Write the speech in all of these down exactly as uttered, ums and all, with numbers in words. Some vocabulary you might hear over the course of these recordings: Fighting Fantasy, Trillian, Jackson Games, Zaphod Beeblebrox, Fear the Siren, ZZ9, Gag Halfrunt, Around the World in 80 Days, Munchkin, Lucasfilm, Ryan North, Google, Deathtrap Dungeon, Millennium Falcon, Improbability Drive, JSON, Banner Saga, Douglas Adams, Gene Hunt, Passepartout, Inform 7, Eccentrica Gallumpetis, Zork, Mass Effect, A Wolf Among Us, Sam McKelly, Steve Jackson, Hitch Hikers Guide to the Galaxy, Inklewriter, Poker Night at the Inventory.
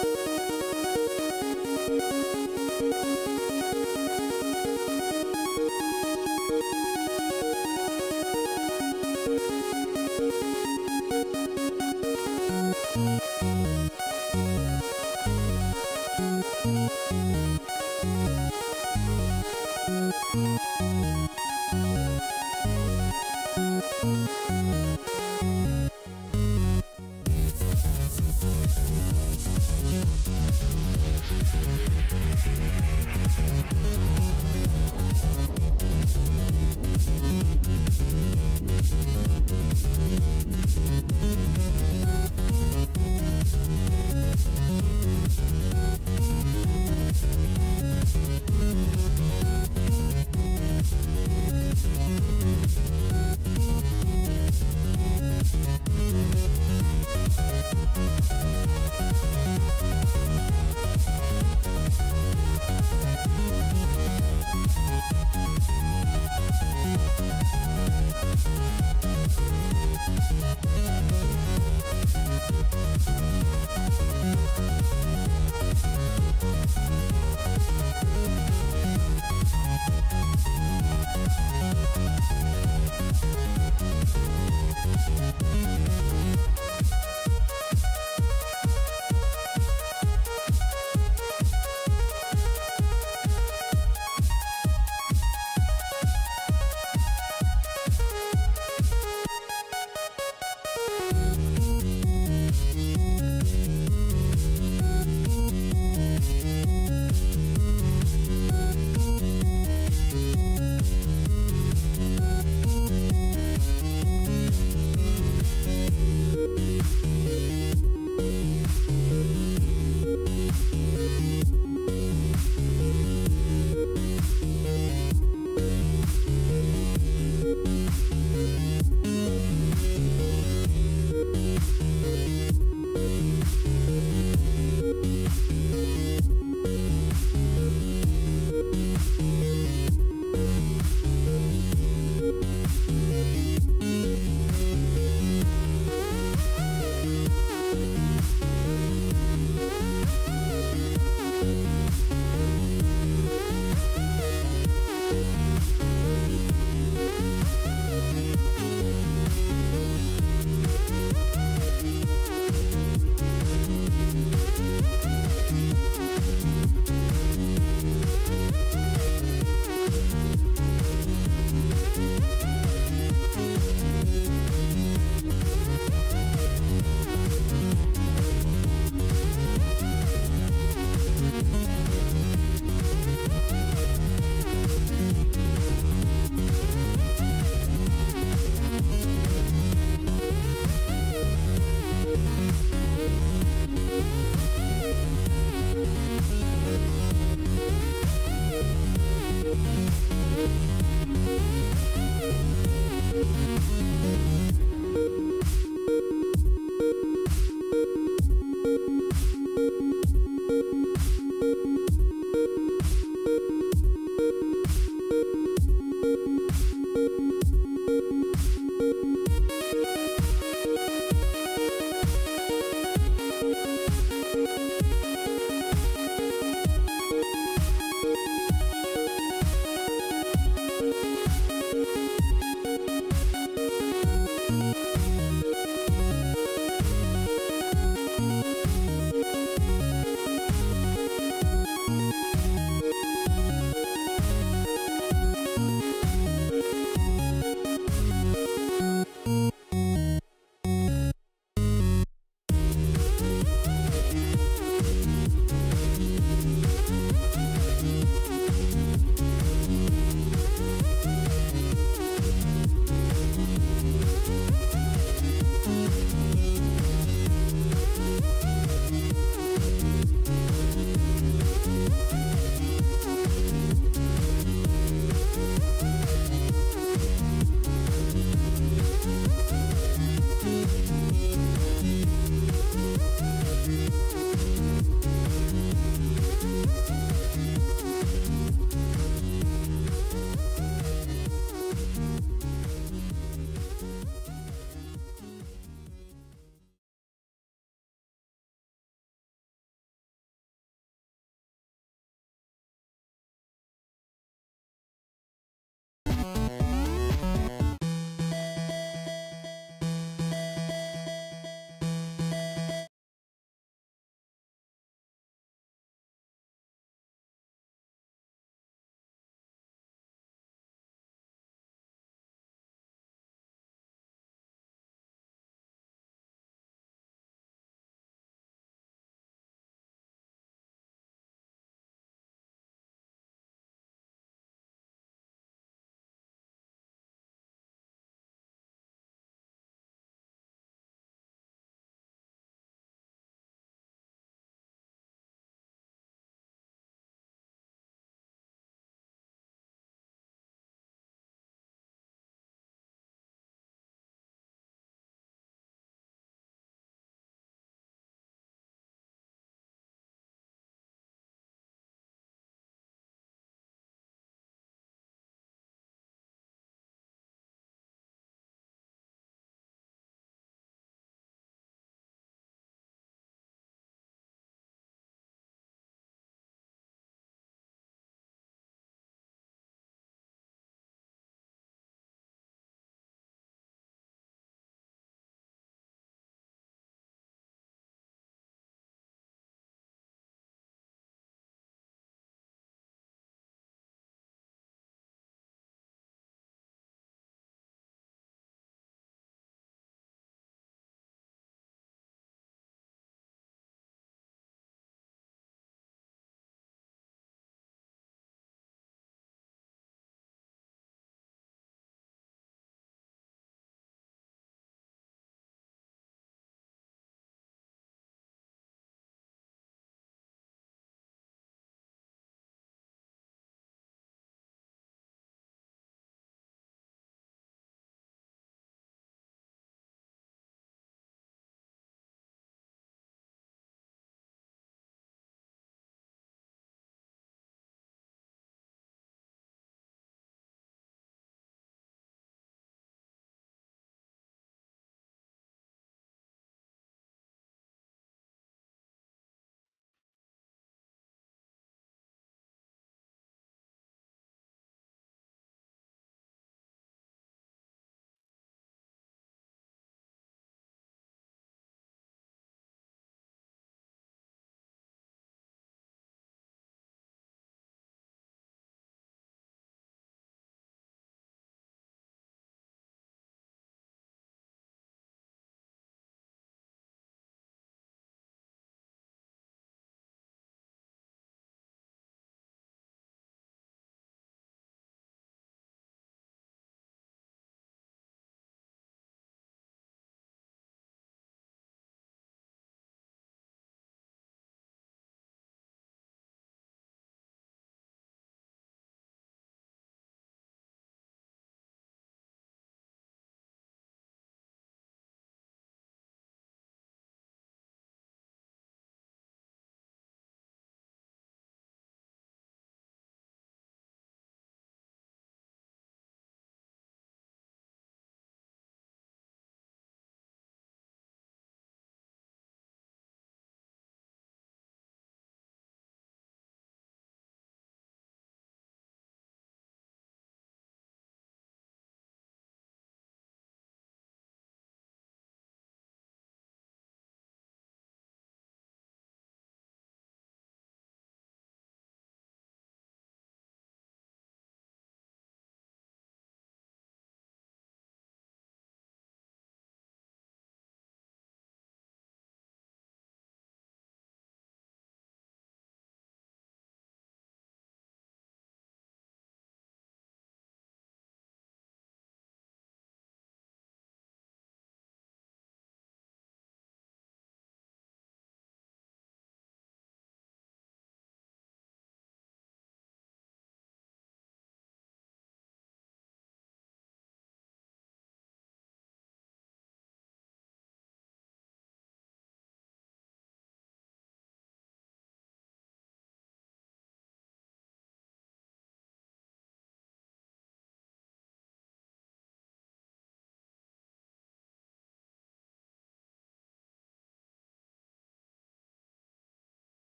We'll be right back.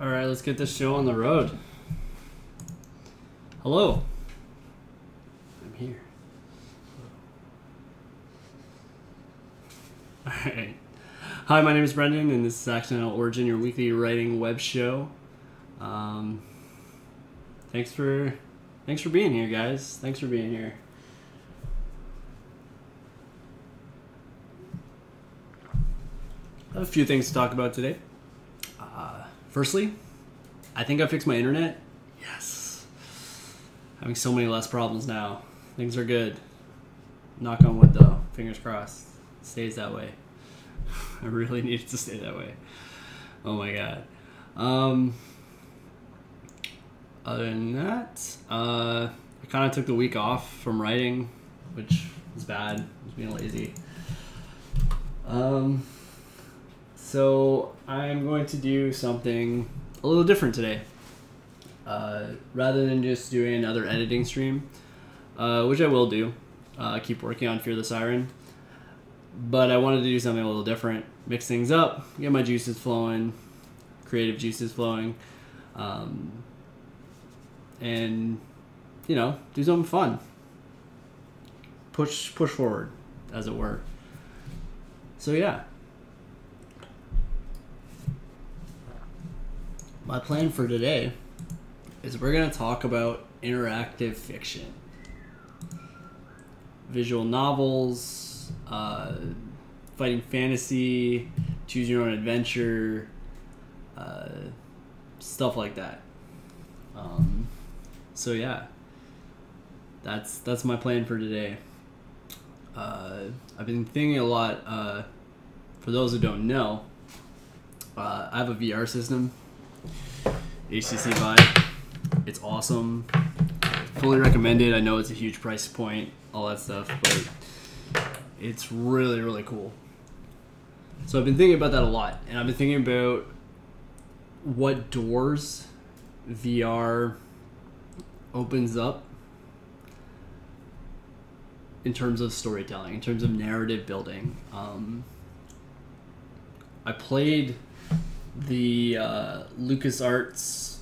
All right, let's get this show on the road. Hello. I'm here. All right. Hi, my name is Brendan, and this is Accidental Origin, your weekly writing web show. Um, thanks for, thanks for being here, guys. Thanks for being here. I have a few things to talk about today. Uh, firstly, I think I fixed my internet. Yes. Having so many less problems now. Things are good. Knock on wood though. Fingers crossed. It stays that way. I really need it to stay that way. Oh my god. Um, other than that, uh, I kind of took the week off from writing, which was bad. I was being lazy. Um... So I'm going to do something a little different today, uh, rather than just doing another editing stream, uh, which I will do. Uh, keep working on Fear the Siren, but I wanted to do something a little different, mix things up, get my juices flowing, creative juices flowing, um, and you know, do something fun. Push push forward, as it were. So yeah. My plan for today is we're going to talk about interactive fiction, visual novels, uh, fighting fantasy, choose your own adventure, uh, stuff like that. Um, so yeah, that's that's my plan for today. Uh, I've been thinking a lot. Uh, for those who don't know, uh, I have a V R system. H C C Vibe. It's awesome. Fully recommended. I know it's a huge price point, all that stuff, but it's really, really cool. So I've been thinking about that a lot, and I've been thinking about what doors V R opens up in terms of storytelling, in terms of narrative building. Um, I played the uh, LucasArts,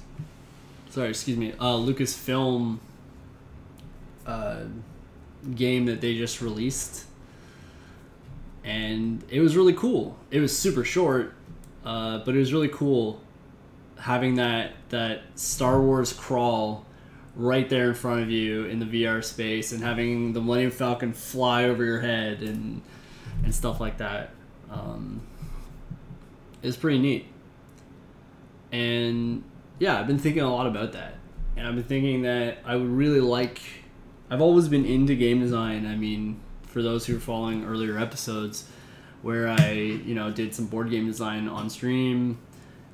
sorry, excuse me, uh, Lucasfilm uh, game that they just released, and it was really cool. It was super short, uh, but it was really cool having that that Star Wars crawl right there in front of you in the V R space, and having the Millennium Falcon fly over your head and and stuff like that. Um, it was pretty neat. And yeah, I've been thinking a lot about that, and I've been thinking that I would really like, I've always been into game design. I mean, for those who are following earlier episodes where I, you know, did some board game design on stream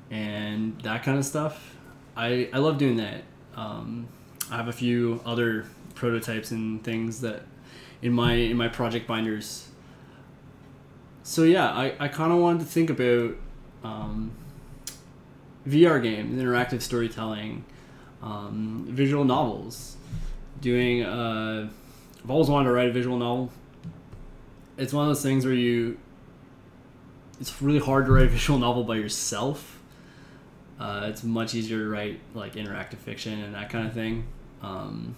and that kind of stuff, I, I love doing that. Um, I have a few other prototypes and things that in my, in my project binders. So yeah, I, I kind of wanted to think about, um, V R games, interactive storytelling, um, visual novels. Doing, uh, I've always wanted to write a visual novel. It's one of those things where you, it's really hard to write a visual novel by yourself. Uh, it's much easier to write like interactive fiction and that kind of thing, um,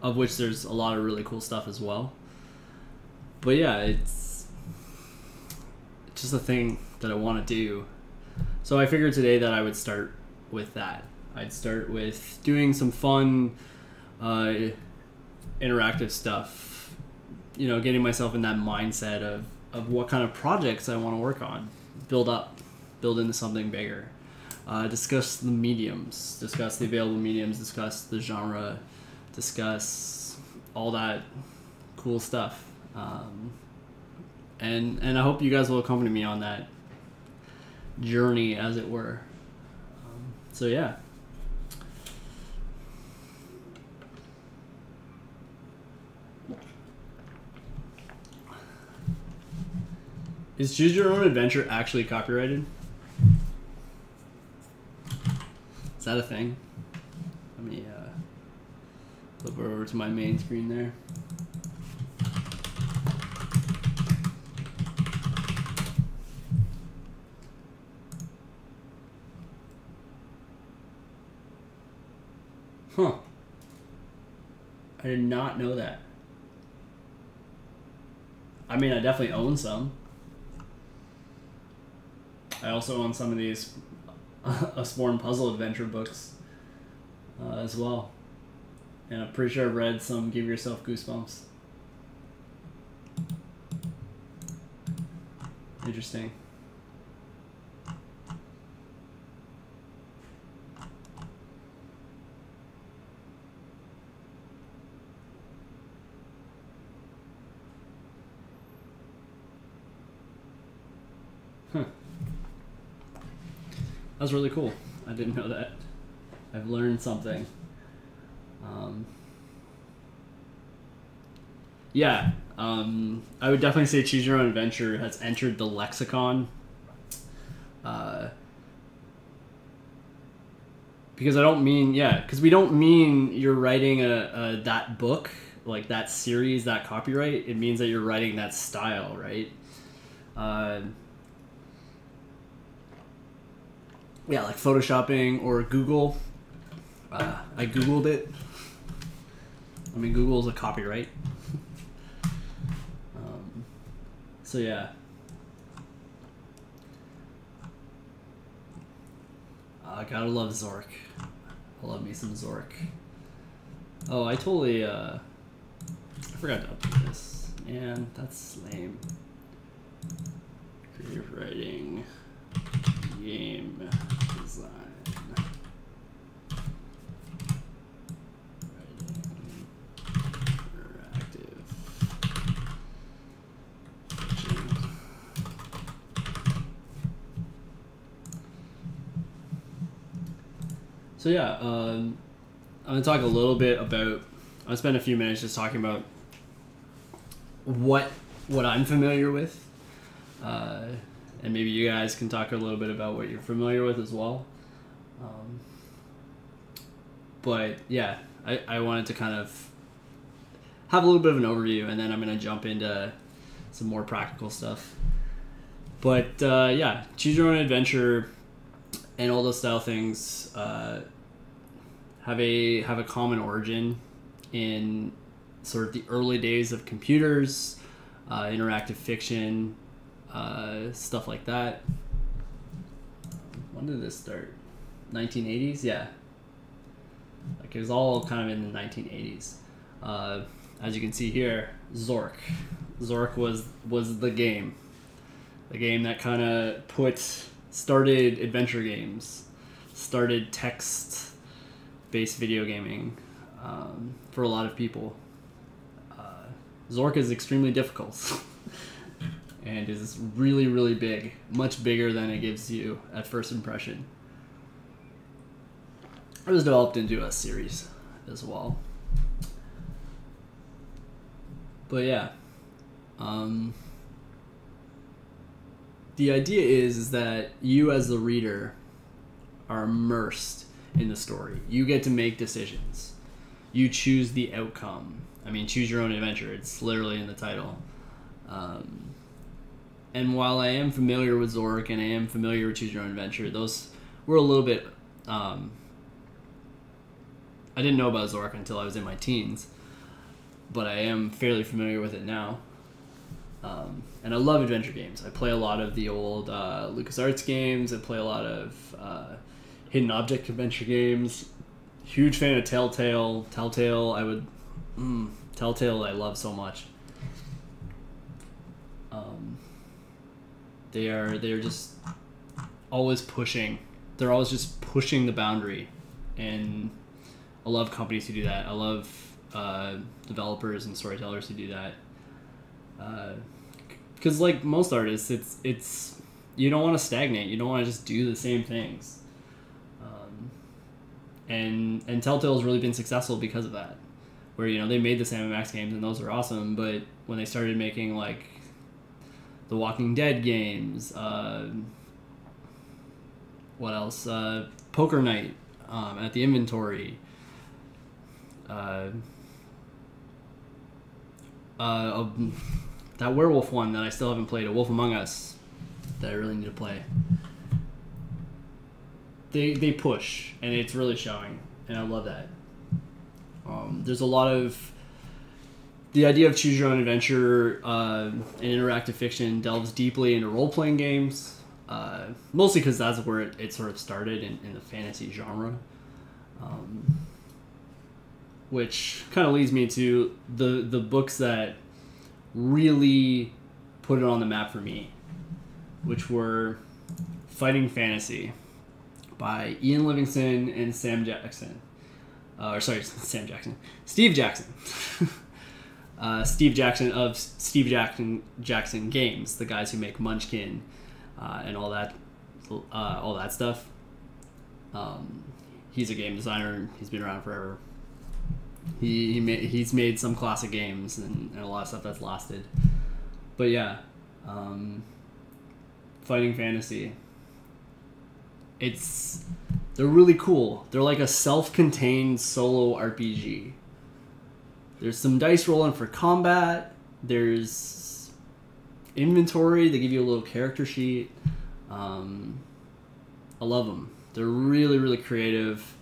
of which there's a lot of really cool stuff as well. But yeah, it's, it's just a thing that I want to do. So I figured today that I would start with that. I'd start with doing some fun, uh, interactive stuff, you know, getting myself in that mindset of, of what kind of projects I want to work on, build up, build into something bigger, uh, discuss the mediums, discuss the available mediums, discuss the genre, discuss all that cool stuff. Um, and, and I hope you guys will accompany me on that journey, as it were. Um, so yeah, is Choose Your Own Adventure actually copyrighted? Is that a thing? Let me uh, flip over to my main screen there. Huh. I did not know that. I mean, I definitely own some. I also own some of these Usborne Puzzle Adventure books uh, as well. And I'm pretty sure I've read some Give Yourself Goosebumps. Interesting. Huh. That was really cool. I didn't know that. I've learned something. Um, yeah, um, I would definitely say Choose Your Own Adventure has entered the lexicon. Uh, because I don't mean, yeah, because we don't mean you're writing a, a that book, like that series, that copyright. It means that you're writing that style, right? Uh, yeah, like Photoshopping or Google. Uh, I Googled it. I mean, Google is a copyright. um, so yeah. I uh, gotta love Zork. I love me some Zork. Oh, I totally, uh, I forgot to update this. And that's lame. Creative writing, game design. So yeah, um, I'm going to talk a little bit about, I'll spend a few minutes just talking about what what I'm familiar with, uh, and maybe you guys can talk a little bit about what you're familiar with as well. Um, but yeah, I, I wanted to kind of have a little bit of an overview, and then I'm going to jump into some more practical stuff. But uh, yeah, Choose Your Own Adventure and all those style things uh, have a have a common origin in sort of the early days of computers, uh, interactive fiction, uh, stuff like that. When did this start? nineteen eighties, yeah. Like it was all kind of in the nineteen eighties. Uh, as you can see here, Zork. Zork was was the game, the game that kind of put. Started adventure games, started text-based video gaming um, for a lot of people. Uh, Zork is extremely difficult and is really, really big, much bigger than it gives you at first impression. It was developed into a series as well. But yeah. Um, The idea is, is that you as the reader are immersed in the story. You get to make decisions. You choose the outcome. I mean, Choose Your Own Adventure. It's literally in the title. Um, and while I am familiar with Zork and I am familiar with Choose Your Own Adventure, those were a little bit... Um, I didn't know about Zork until I was in my teens, but I am fairly familiar with it now. Um, and I love adventure games. I play a lot of the old uh, LucasArts games. I play a lot of uh, hidden object adventure games. Huge fan of Telltale. Telltale, I would... Mm, Telltale, I love so much. Um, they are they are just always pushing. They're always just pushing the boundary. And I love companies who do that. I love uh, developers and storytellers who do that. Uh, Because like most artists, it's it's you don't want to stagnate. You don't want to just do the same things. Um, and and Telltale's really been successful because of that. Where, you know, they made the Sam and Max games, and those are awesome. But when they started making like The Walking Dead games, uh, what else? Uh, Poker Night um, at the Inventory. Uh, uh, a, That werewolf one that I still haven't played, A Wolf Among Us, that I really need to play. They they push, and it's really showing, and I love that. Um, there's a lot of... The idea of Choose Your Own Adventure uh, and interactive fiction delves deeply into role-playing games, uh, mostly because that's where it, it sort of started in, in the fantasy genre. Um, which kind of leads me to the, the books that really put it on the map for me, which were Fighting Fantasy by Ian Livingston and Sam Jackson. Uh, or sorry, Sam Jackson. Steve Jackson. uh, Steve Jackson of Steve Jackson Jackson Games, the guys who make Munchkin uh, and all that, uh, all that stuff. Um, he's a game designer. He's been around forever. He, he made, he's made some classic games and, and a lot of stuff that's lasted. But yeah, um, Fighting Fantasy. It's they're really cool. They're like a self-contained solo R P G. There's some dice rolling for combat. There's inventory. They give you a little character sheet. Um, I love them. They're really, really creative.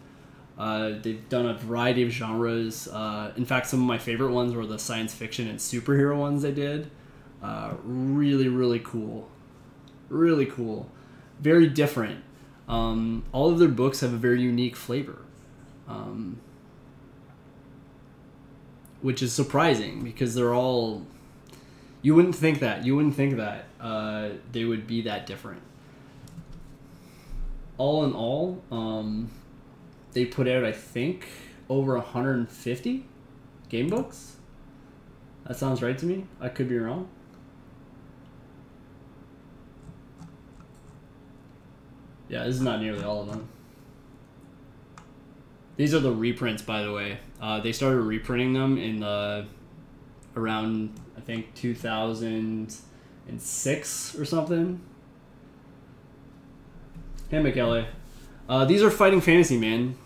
Uh, they've done a variety of genres. Uh, in fact, some of my favorite ones were the science fiction and superhero ones they did. Uh, really, really cool. Really cool. Very different. Um, all of their books have a very unique flavor, um, which is surprising because they're all, you wouldn't think that, you wouldn't think that, uh, they would be that different. All in all, um, they put out, I think, over one hundred fifty game books. That sounds right to me. I could be wrong. Yeah, this is not nearly all of them. These are the reprints, by the way. Uh, they started reprinting them in the around, I think, two thousand six or something. Hey, McKelly. Uh, these are Fighting Fantasy, man.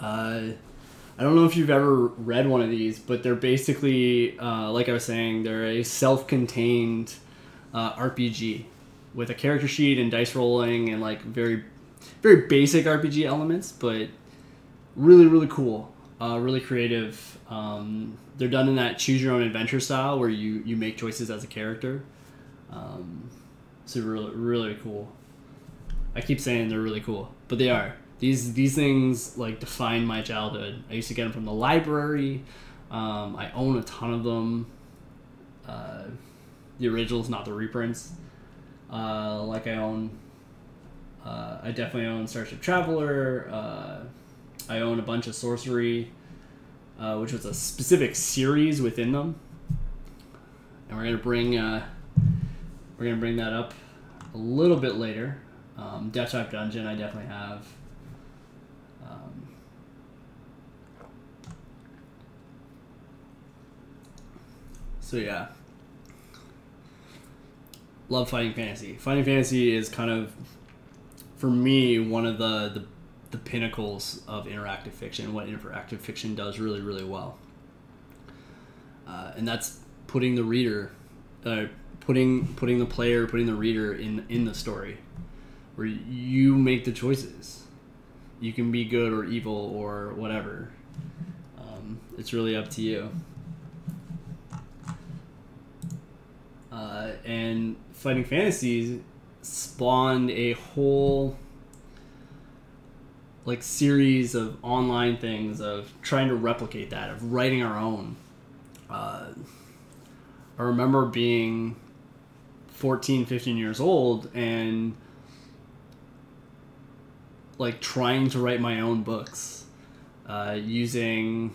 Uh, I don't know if you've ever read one of these, but they're basically, uh, like I was saying, they're a self-contained uh, R P G. With a character sheet and dice rolling and like very, very basic R P G elements, but really, really cool, uh, really creative. Um, they're done in that choose your own adventure style where you, you make choices as a character. Um, so really, really cool. I keep saying they're really cool, but they are. These, these things like define my childhood. I used to get them from the library. Um, I own a ton of them. Uh, the originals, not the reprints. Uh, like I own, uh, I definitely own Starship Traveler, uh, I own a bunch of Sorcery, uh, which was a specific series within them, and we're going to bring, uh, we're going to bring that up a little bit later. um, Deathtrap Dungeon I definitely have, um, so yeah. Love Fighting Fantasy. Fighting Fantasy is kind of, for me, one of the, the the pinnacles of interactive fiction. What interactive fiction does really, really well, uh, and that's putting the reader, uh, putting putting the player, putting the reader in in the story, where you make the choices. You can be good or evil or whatever. Um, it's really up to you. Uh, and Fighting Fantasies spawned a whole like series of online things of trying to replicate that, of writing our own. Uh, I remember being fourteen, fifteen years old and like trying to write my own books, uh, using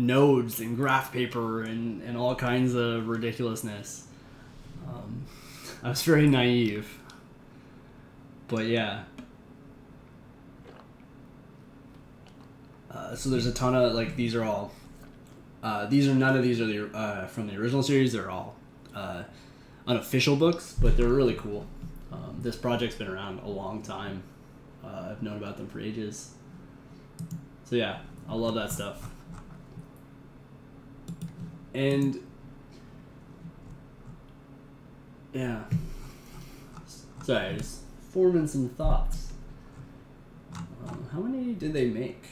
nodes and graph paper and, and all kinds of ridiculousness. Um, I was very naive, but yeah. Uh, so there's a ton of like these are all. Uh, these are none of these are the uh, from the original series. They're all uh, unofficial books, but they're really cool. Um, this project's been around a long time. Uh, I've known about them for ages. So yeah, I love that stuff. And yeah, sorry, just forming some thoughts. Um, how many did they make?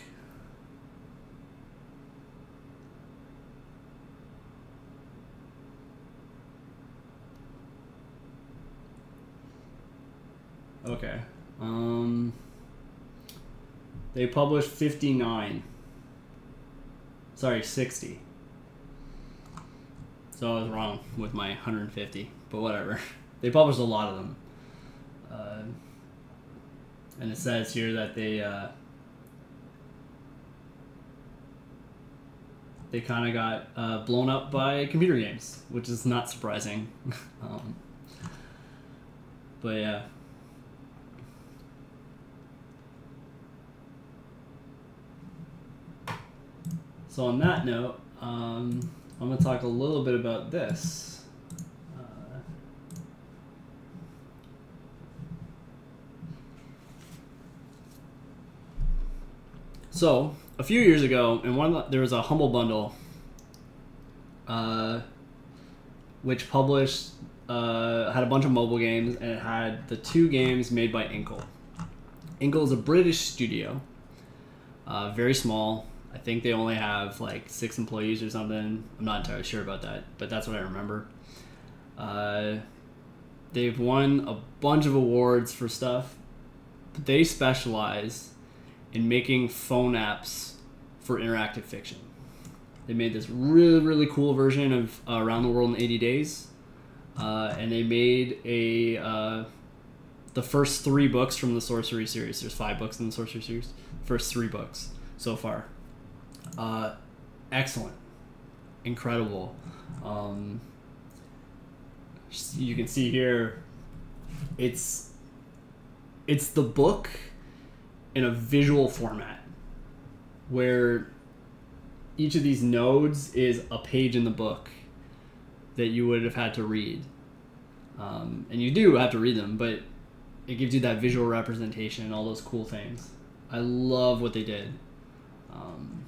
Okay. Um, they published fifty-nine. Sorry, sixty. So I was wrong with my one hundred fifty, but whatever. They published a lot of them. Uh, and it says here that they uh, they kind of got uh, blown up by computer games, which is not surprising. um, but yeah. So on that note, um, I'm going to talk a little bit about this. Uh, so a few years ago, in one there was a Humble Bundle, uh, which published uh, had a bunch of mobile games, and it had the two games made by Inkle. Inkle is a British studio, uh, very small. I think they only have like six employees or something. I'm not entirely sure about that, but that's what I remember. Uh, they've won a bunch of awards for stuff. They specialize in making phone apps for interactive fiction. They made this really, really cool version of uh, Around the World in eighty days. Uh, and they made a uh, the first three books from the Sorcery series. There's five books in the Sorcery series. First three books so far. Uh, excellent, incredible. Um, you can see here, it's it's the book in a visual format where each of these nodes is a page in the book that you would have had to read, um, and you do have to read them, but it gives you that visual representation and all those cool things. I love what they did. Um,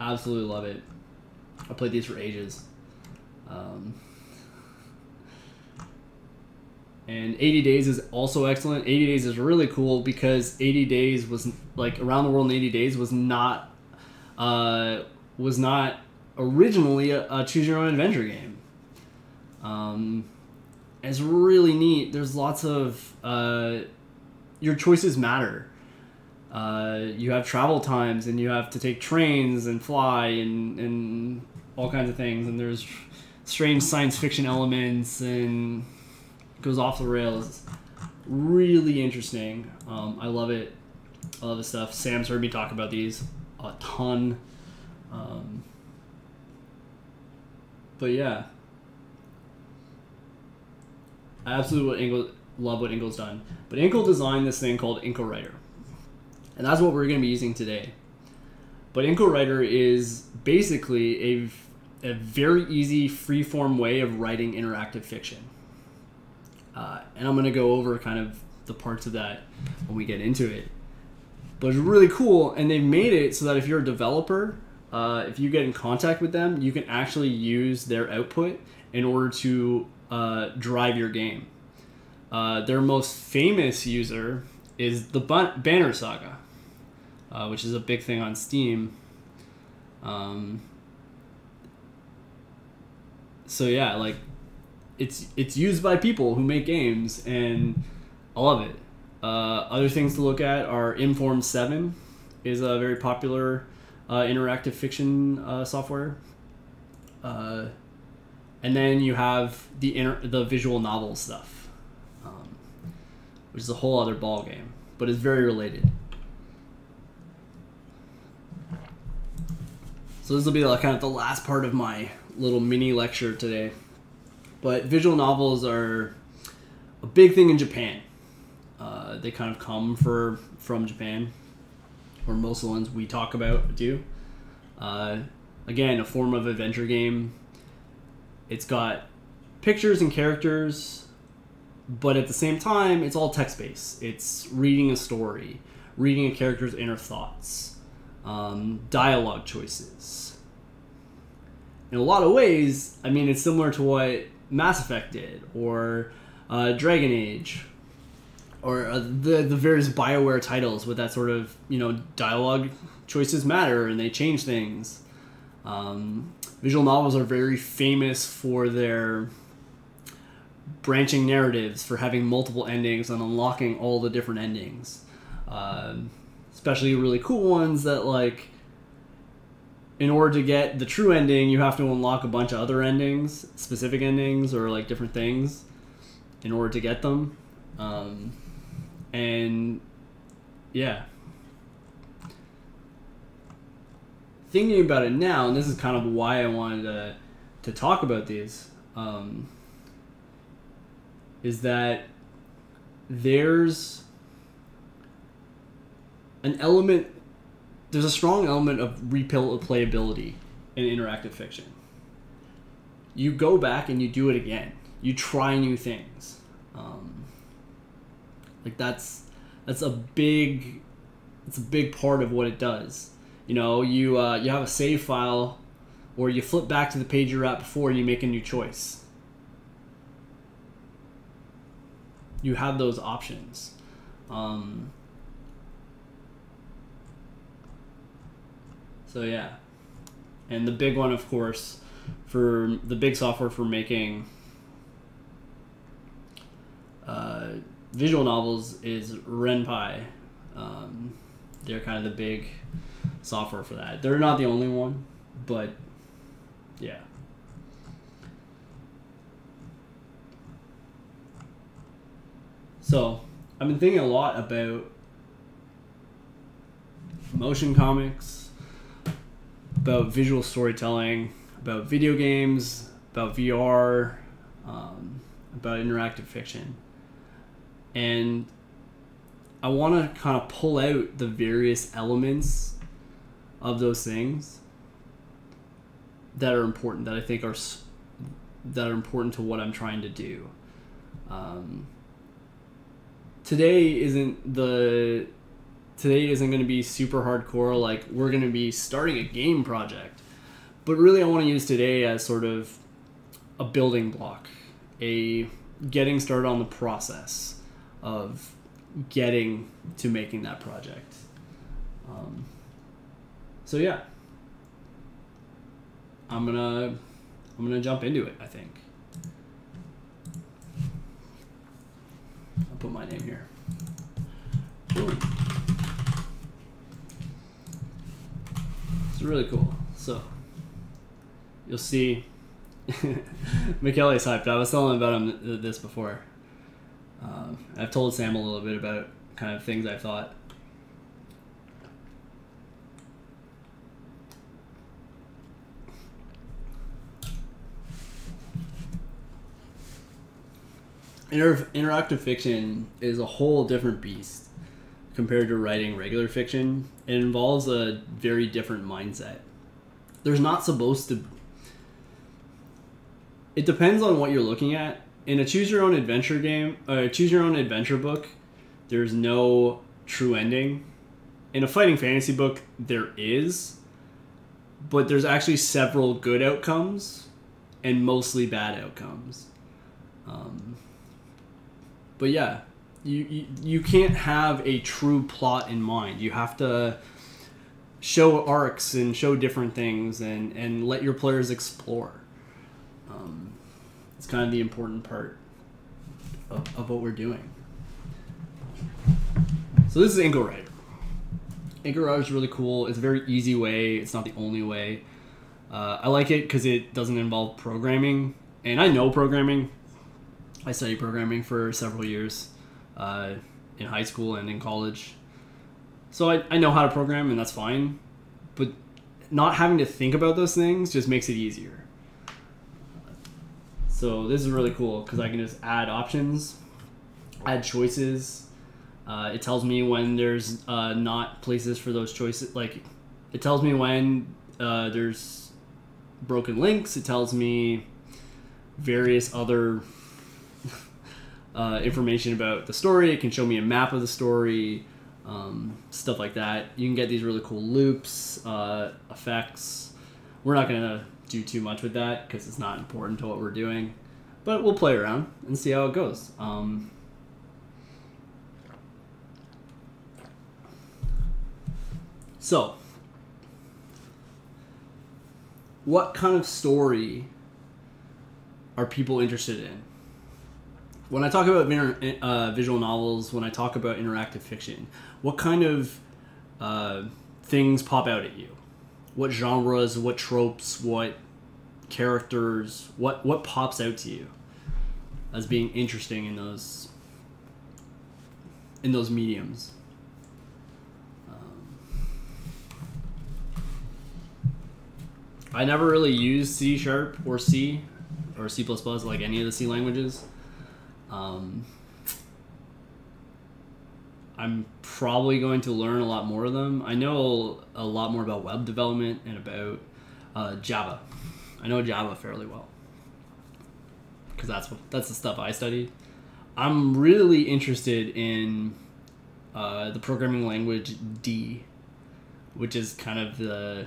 Absolutely love it. I played these for ages. Um, and eighty days is also excellent. eighty days is really cool because eighty days was like Around the World in eighty days was not uh, was not originally a, a Choose Your Own Adventure game. Um, it's really neat. There's lots of uh, your choices matter. Uh, you have travel times, and you have to take trains and fly and, and all kinds of things. And there's strange science fiction elements, and it goes off the rails. Really interesting. Um, I love it. I love the stuff. Sam's heard me talk about these a ton. Um, but yeah, I absolutely Inkle, love what Inkle's done. But Inkle designed this thing called Inklewriter. And that's what we're going to be using today. But Inklewriter is basically a, a very easy freeform way of writing interactive fiction. Uh, and I'm going to go over kind of the parts of that when we get into it. But it's really cool, and they've made it so that if you're a developer, uh, if you get in contact with them, you can actually use their output in order to uh, drive your game. Uh, their most famous user is the Banner Saga, uh, which is a big thing on Steam. Um, so yeah, like it's it's used by people who make games, and I love it. Uh, other things to look at are Inform seven is a very popular uh, interactive fiction uh, software, uh, and then you have the inter the visual novel stuff, which is a whole other ball game, but it's very related. So this will be like kind of the last part of my little mini lecture today. But visual novels are a big thing in Japan. Uh, they kind of come for, from Japan, or most of the ones we talk about do. Uh, again, a form of adventure game. It's got pictures and characters, but at the same time, it's all text-based. It's reading a story, reading a character's inner thoughts, um, dialogue choices. In a lot of ways, I mean, it's similar to what Mass Effect did, or uh, Dragon Age, or uh, the, the various BioWare titles with that sort of, you know, dialogue choices matter and they change things. Um, visual novels are very famous for their branching narratives, for having multiple endings and unlocking all the different endings. Um, especially really cool ones that, like, in order to get the true ending, you have to unlock a bunch of other endings, specific endings, or, like, different things in order to get them. Um, and, yeah. Thinking about it now, and this is kind of why I wanted to, to talk about these, um, is that there's an element... There's a strong element of replayability in interactive fiction. You go back and you do it again. You try new things. Um, like that's that's a big it's a big part of what it does. You know, you uh, you have a save file, or you flip back to the page you're at before and you make a new choice. You have those options. Um, So yeah, and the big one, of course, for the big software for making uh, visual novels is RenPy. Um, they're kind of the big software for that. They're not the only one, but yeah. So I've been thinking a lot about motion comics, about visual storytelling, about video games, about V R, um, about interactive fiction. And I want to kind of pull out the various elements of those things that are important, that I think are, that are important to what I'm trying to do. Um, today isn't the... Today isn't going to be super hardcore, like we're going to be starting a game project. But really I want to use today as sort of a building block, a getting started on the process of getting to making that project. Um, so yeah, I'm going to I'm going to jump into it, I think. I'll put my name here. Ooh. Really cool. So you'll see Michele's hyped. I was telling about him this before. Um, I've told Sam a little bit about kind of things I thought. Inter interactive fiction is a whole different beast compared to writing regular fiction. It involves a very different mindset. There's not supposed to... It depends on what you're looking at. In a Choose Your Own Adventure game, uh, Choose Your Own Adventure book, there's no true ending. In a Fighting Fantasy book, there is, but there's actually several good outcomes and mostly bad outcomes. Um, but yeah. You, you, you can't have a true plot in mind. You have to show arcs and show different things and, and let your players explore. Um, it's kind of the important part of, of what we're doing. So this is Inklewriter. Inklewriter is really cool. It's a very easy way. It's not the only way. Uh, I like it because it doesn't involve programming. And I know programming. I studied programming for several years. Uh, in high school and in college. So I, I know how to program, and that's fine. But not having to think about those things just makes it easier. So this is really cool because I can just add options, add choices. Uh, it tells me when there's uh, not places for those choices. Like, it tells me when uh, there's broken links. It tells me various other... Uh, information about the story. It can show me a map of the story, um, stuff like that. You can get these really cool loops, uh, effects. We're not going to do too much with that because it's not important to what we're doing, but we'll play around and see how it goes. Um, so, what kind of story are people interested in? When I talk about uh, visual novels, when I talk about interactive fiction, what kind of uh, things pop out at you? What genres, what tropes, what characters, what, what pops out to you as being interesting in those, in those mediums? Um, I never really used C sharp or C or C plus plus like any of the C languages. Um, I'm probably going to learn a lot more of them. I know a lot more about web development and about uh, Java. I know Java fairly well because that's what, that's the stuff I studied. I'm really interested in uh, the programming language D, which is kind of the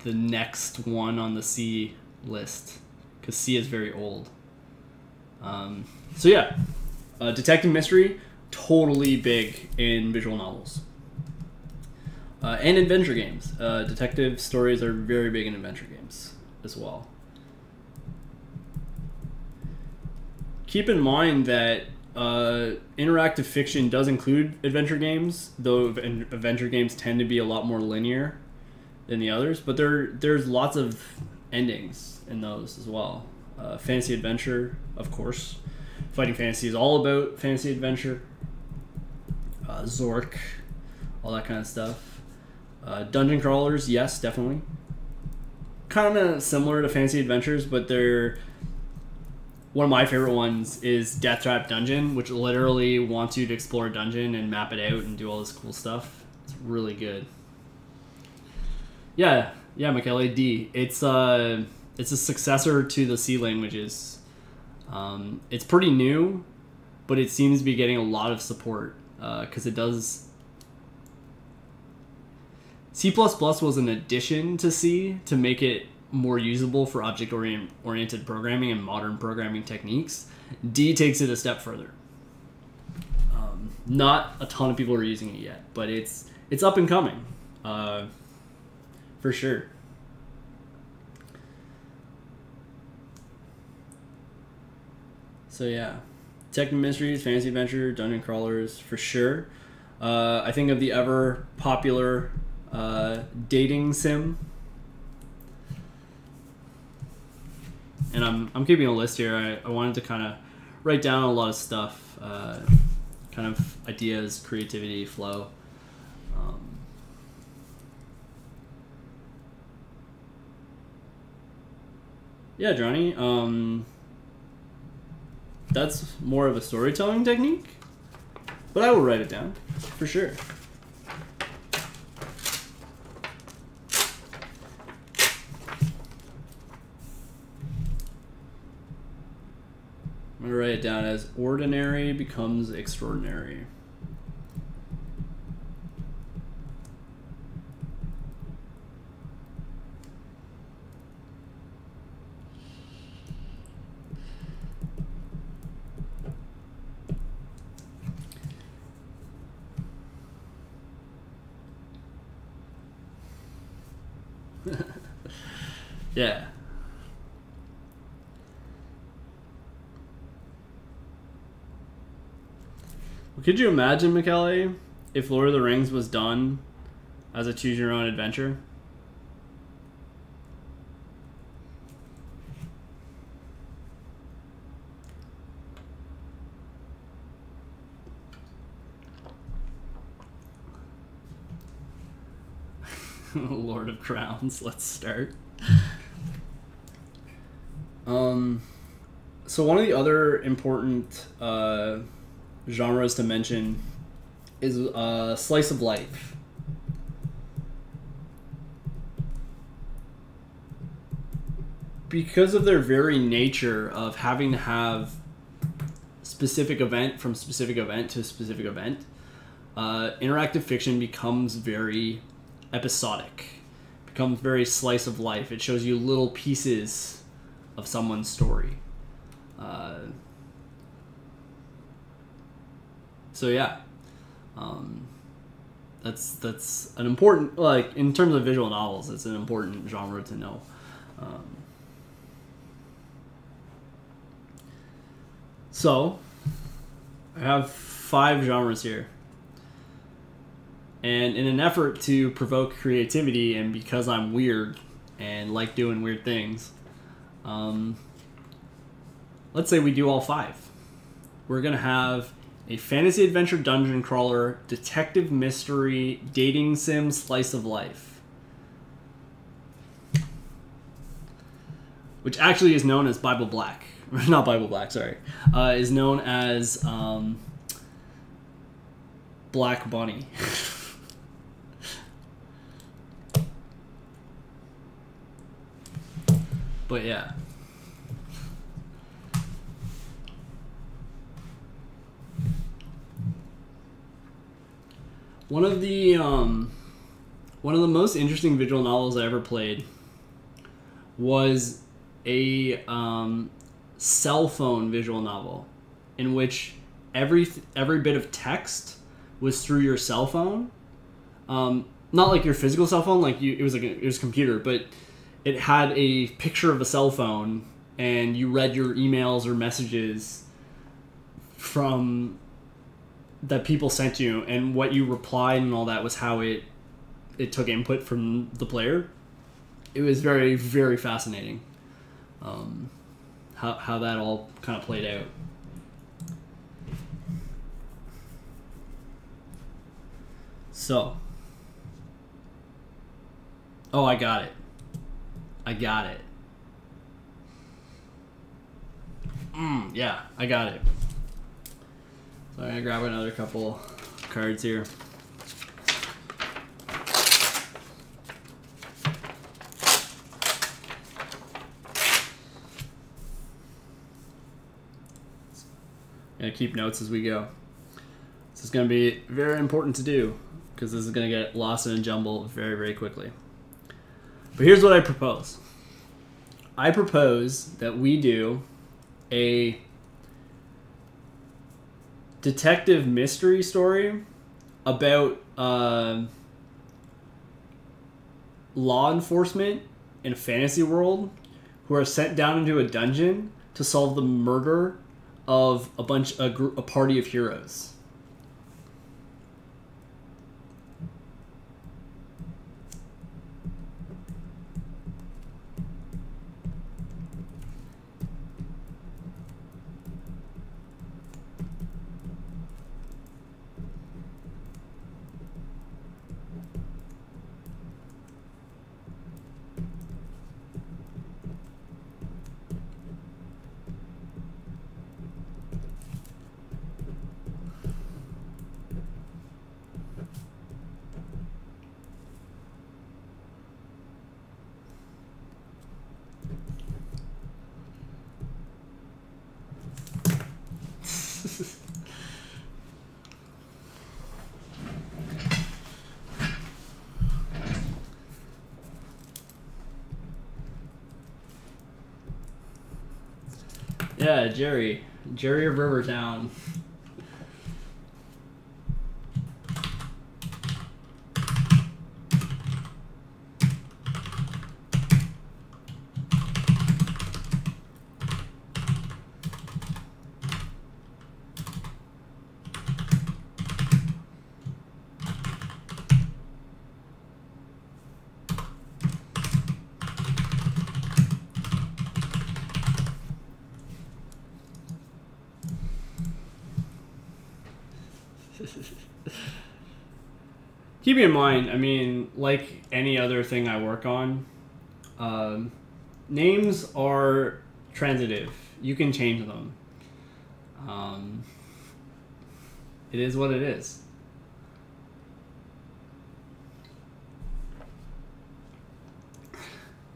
the next one on the C list because C is very old. Um, so yeah, uh, detective mystery, totally big in visual novels. Uh, and adventure games. Uh, detective stories are very big in adventure games as well. Keep in mind that uh, interactive fiction does include adventure games, though adventure games tend to be a lot more linear than the others, but there there's lots of endings in those as well. Uh, fantasy adventure, of course. Fighting Fantasy is all about fantasy adventure. Uh, Zork, all that kind of stuff. Uh, dungeon crawlers, yes, definitely. Kind of similar to fantasy adventures, but they're... One of my favorite ones is Deathtrap Dungeon, which literally wants you to explore a dungeon and map it out and do all this cool stuff. It's really good. Yeah, yeah, Michele, D. It's, uh... It's a successor to the C languages. Um, it's pretty new, but it seems to be getting a lot of support because uh, it does. C plus plus was an addition to C to make it more usable for object-oriented programming and modern programming techniques. D takes it a step further. Um, not a ton of people are using it yet, but it's it's up and coming, uh, for sure. So yeah, detective mysteries, fantasy adventure, dungeon crawlers, for sure. Uh, I think of the ever popular uh, dating sim, and I'm I'm keeping a list here. I, I wanted to kind of write down a lot of stuff, uh, kind of ideas, creativity, flow. Um, yeah, Johnny. Um, That's more of a storytelling technique, but I will write it down for sure. I'm going to write it down as ordinary becomes extraordinary. Yeah. Well, could you imagine, Michele, if Lord of the Rings was done as a Choose Your Own Adventure? Lord of Crowns, let's start. Um, so one of the other important uh, genres to mention is uh, slice of life. Because of their very nature of having to have specific event from specific event to specific event, uh, interactive fiction becomes very episodic, becomes very slice of life. It shows you little pieces of someone's story. Uh, so yeah, um, that's that's an important, like in terms of visual novels, it's an important genre to know. Um, So, I have five genres here. And in an effort to provoke creativity, and because I'm weird and like doing weird things, um, let's say we do all five. We're going to have a fantasy adventure dungeon crawler, detective mystery, dating sim, slice of life. Which actually is known as Bible Black. Not Bible Black, sorry. Uh, is known as um, Black Bunny. But yeah. One of the um, one of the most interesting visual novels I ever played was a um, cell phone visual novel, in which every every bit of text was through your cell phone, um, not like your physical cell phone, like you it was like a, it was a computer, but it had a picture of a cell phone, and you read your emails or messages from. That people sent you, and what you replied and all that was how it it took input from the player. It was very, very fascinating um, how, how that all kind of played out. So. Oh, I got it. I got it. Mm, yeah, I got it. So I'm going to grab another couple cards here. I'm going to keep notes as we go. This is going to be very important to do, because this is going to get lost in a jumble very, very quickly. But here's what I propose. I propose that we do a detective mystery story about uh, law enforcement in a fantasy world who are sent down into a dungeon to solve the murder of a bunch a, group, a party of heroes. Yeah, Jerry. Jerry of Rivertown. Keep in mind, I mean, like any other thing I work on, um, names are transitive. You can change them. Um, it is what it is.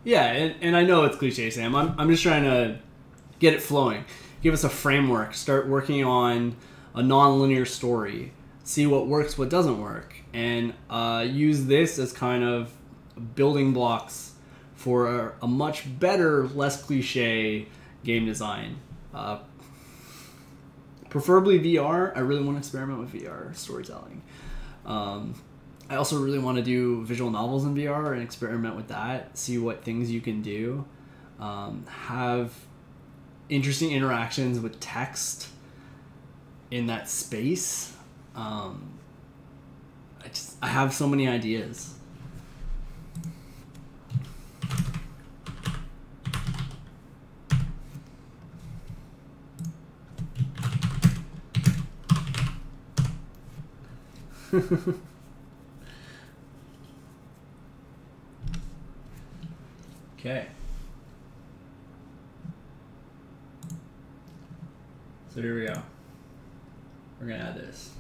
Yeah, and, and I know it's cliche, Sam. I'm, I'm just trying to get it flowing. Give us a framework. Start working on a non-linear story. See what works, what doesn't work, and uh, use this as kind of building blocks for a, a much better, less cliche game design. Uh, preferably V R. I really want to experiment with V R storytelling. Um, I also really want to do visual novels in V R and experiment with that, see what things you can do. Um, have interesting interactions with text in that space. Um, I just I have so many ideas. Okay. So here we go. We're gonna add this.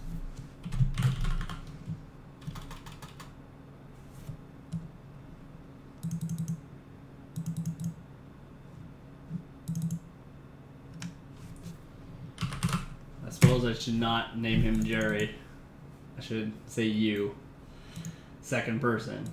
I suppose I should not name him Jerry. I should say you, second person.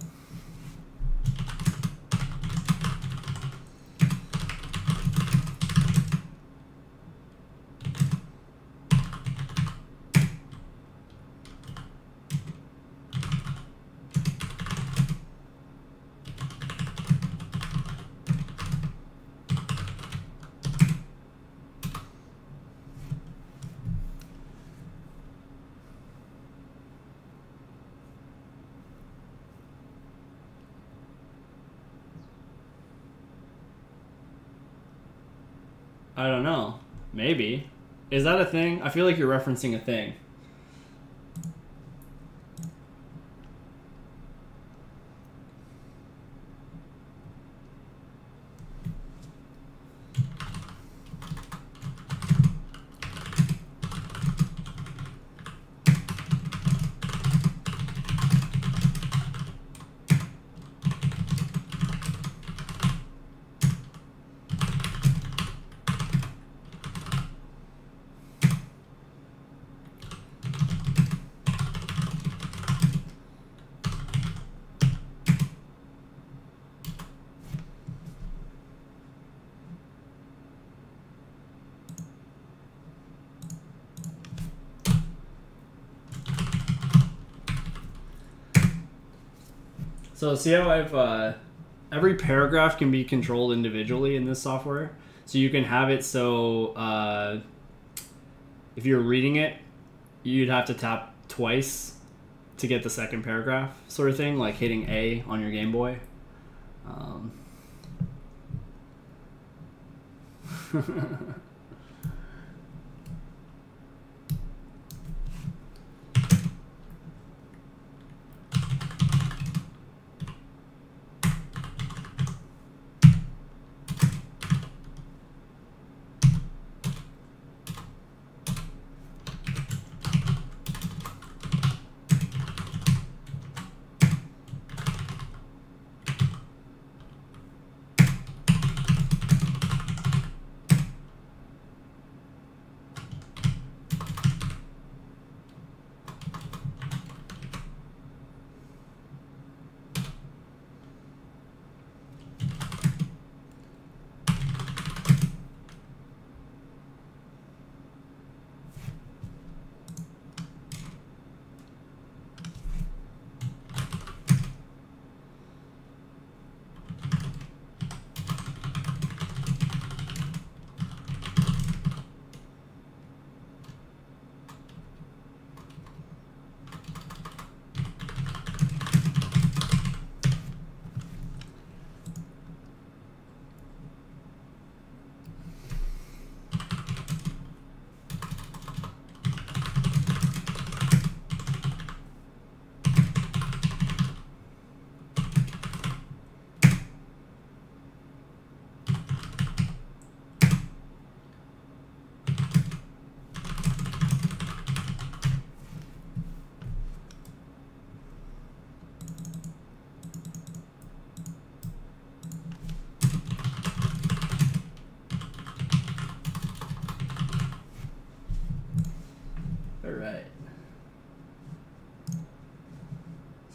I don't know. Maybe. Is that a thing? I feel like you're referencing a thing. So see how I've, uh, every paragraph can be controlled individually in this software. So you can have it so uh, if you're reading it, you'd have to tap twice to get the second paragraph sort of thing, like hitting A on your Game Boy. Um.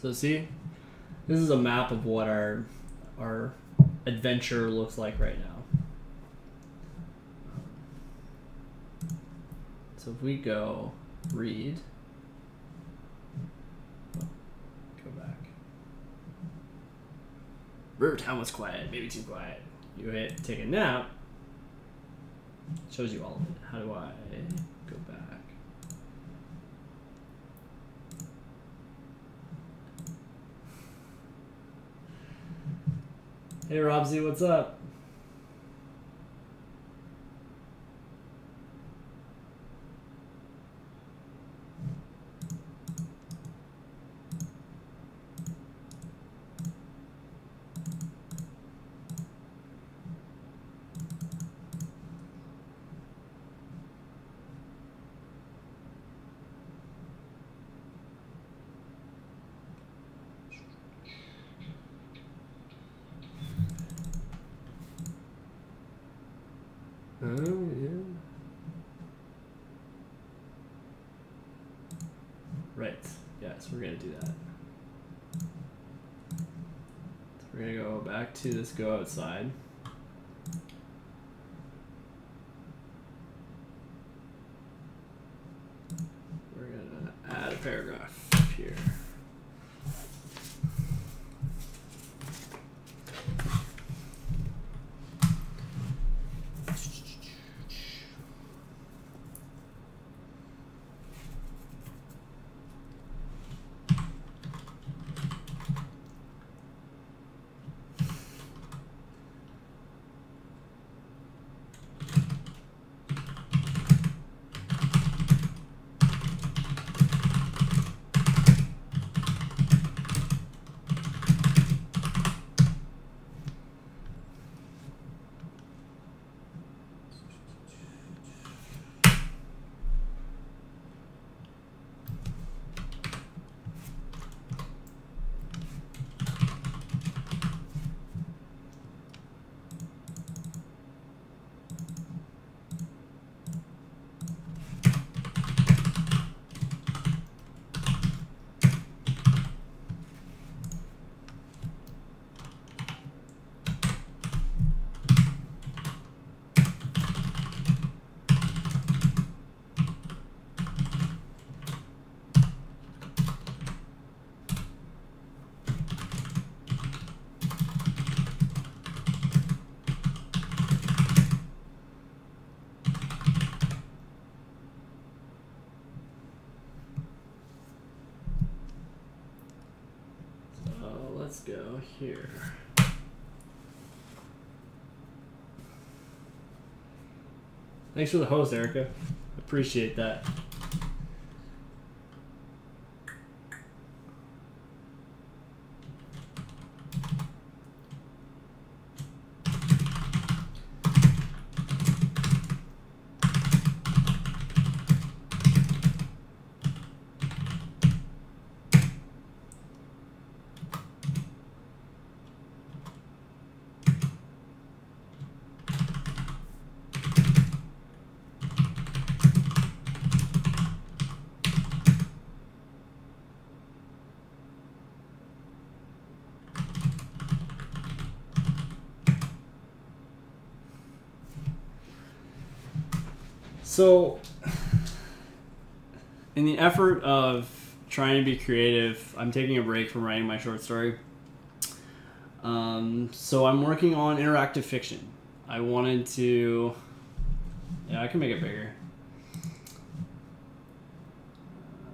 So see, this is a map of what our, our adventure looks like right now. So if we go read, go back. Rivertown was quiet, maybe too quiet. You hit take a nap, Shows you all of it. How do I go back? Hey, Robsy, what's up? To this go outside. We're gonna add a paragraph here. Go here. Thanks for the host, Erica. Appreciate that. So, in the effort of trying to be creative, I'm taking a break from writing my short story. Um, so I'm working on interactive fiction. I wanted to, yeah, I can make it bigger.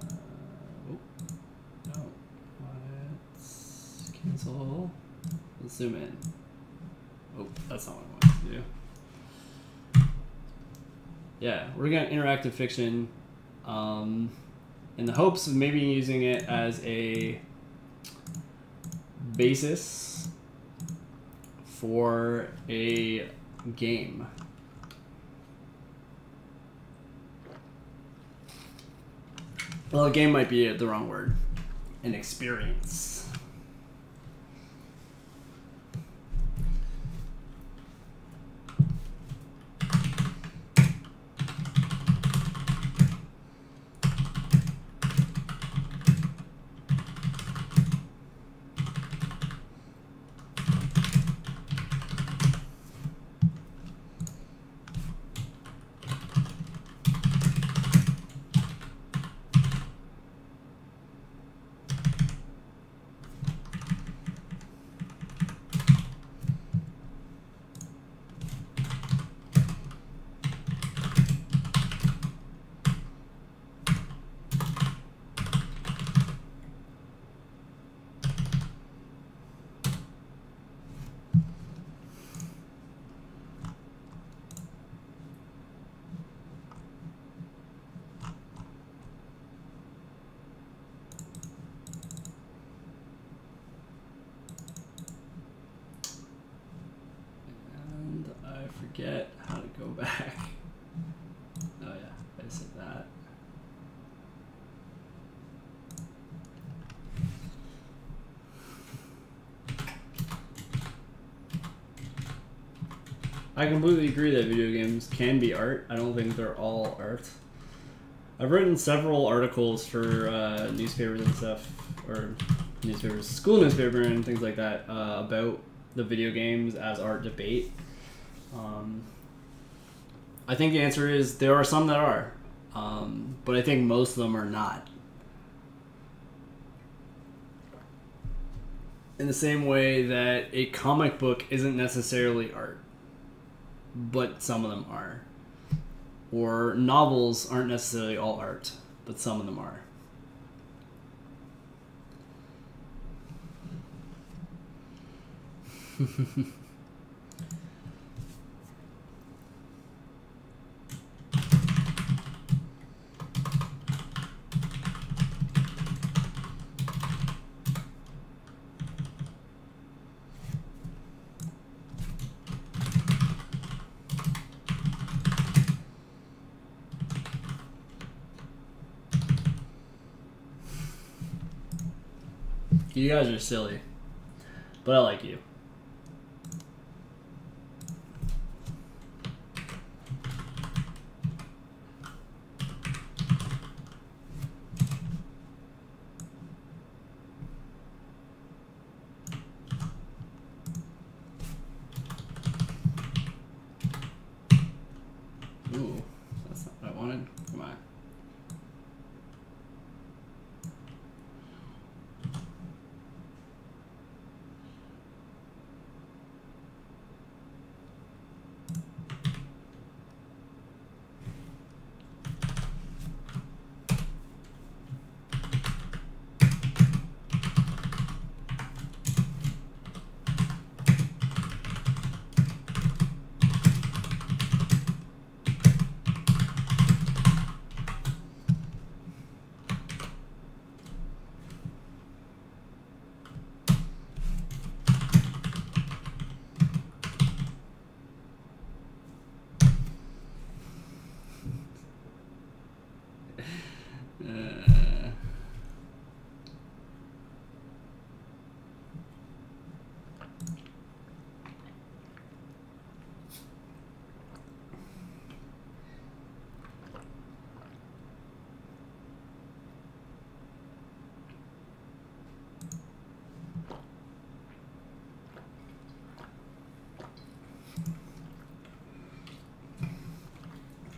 Uh, oh, no, let's cancel. Let's zoom in. Oh, that's not what I wanted to do. Yeah, we're going to interactive fiction um, in the hopes of maybe using it as a basis for a game. Well, a game might be the wrong word. An experience. minutes of that. I completely agree that video games can be art. I don't think they're all art. I've written several articles for uh, newspapers and stuff, or newspapers, school newspaper and things like that, uh, about the video games as art debate. Um, I think the answer is there are some that are, um, but I think most of them are not. In the same way that a comic book isn't necessarily art, but some of them are. Or novels aren't necessarily all art, but some of them are. You guys are silly, but I like you. Ooh, that's not what I wanted. Come on.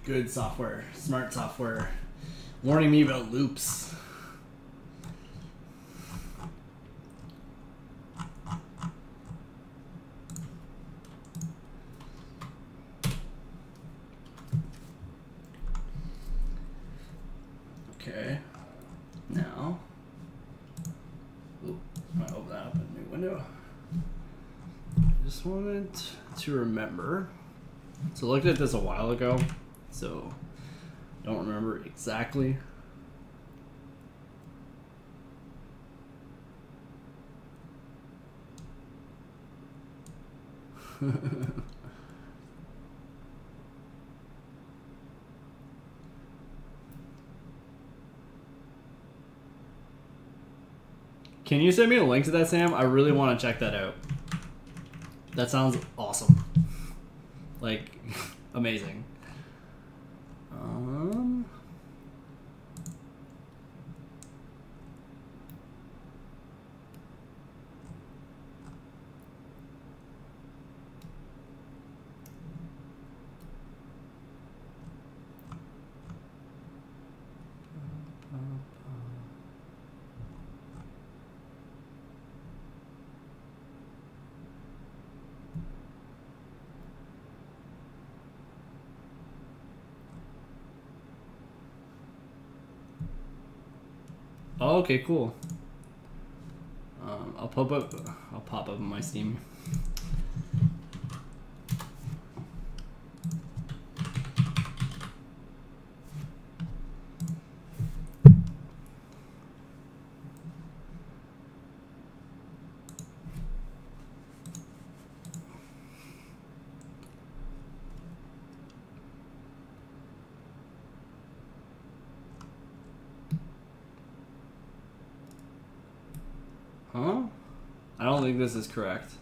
Good software, smart software, warning me about loops. Okay, now, oop, I'm gonna open up a new window. I just wanted to remember, so I looked at this a while ago, so don't remember exactly. Can you send me a link to that, Sam? I really want to check that out. That sounds awesome. Like, amazing. Um, Oh, okay, cool. Um, I'll pop up. I'll pop up my Steam. Huh? I don't think this is correct.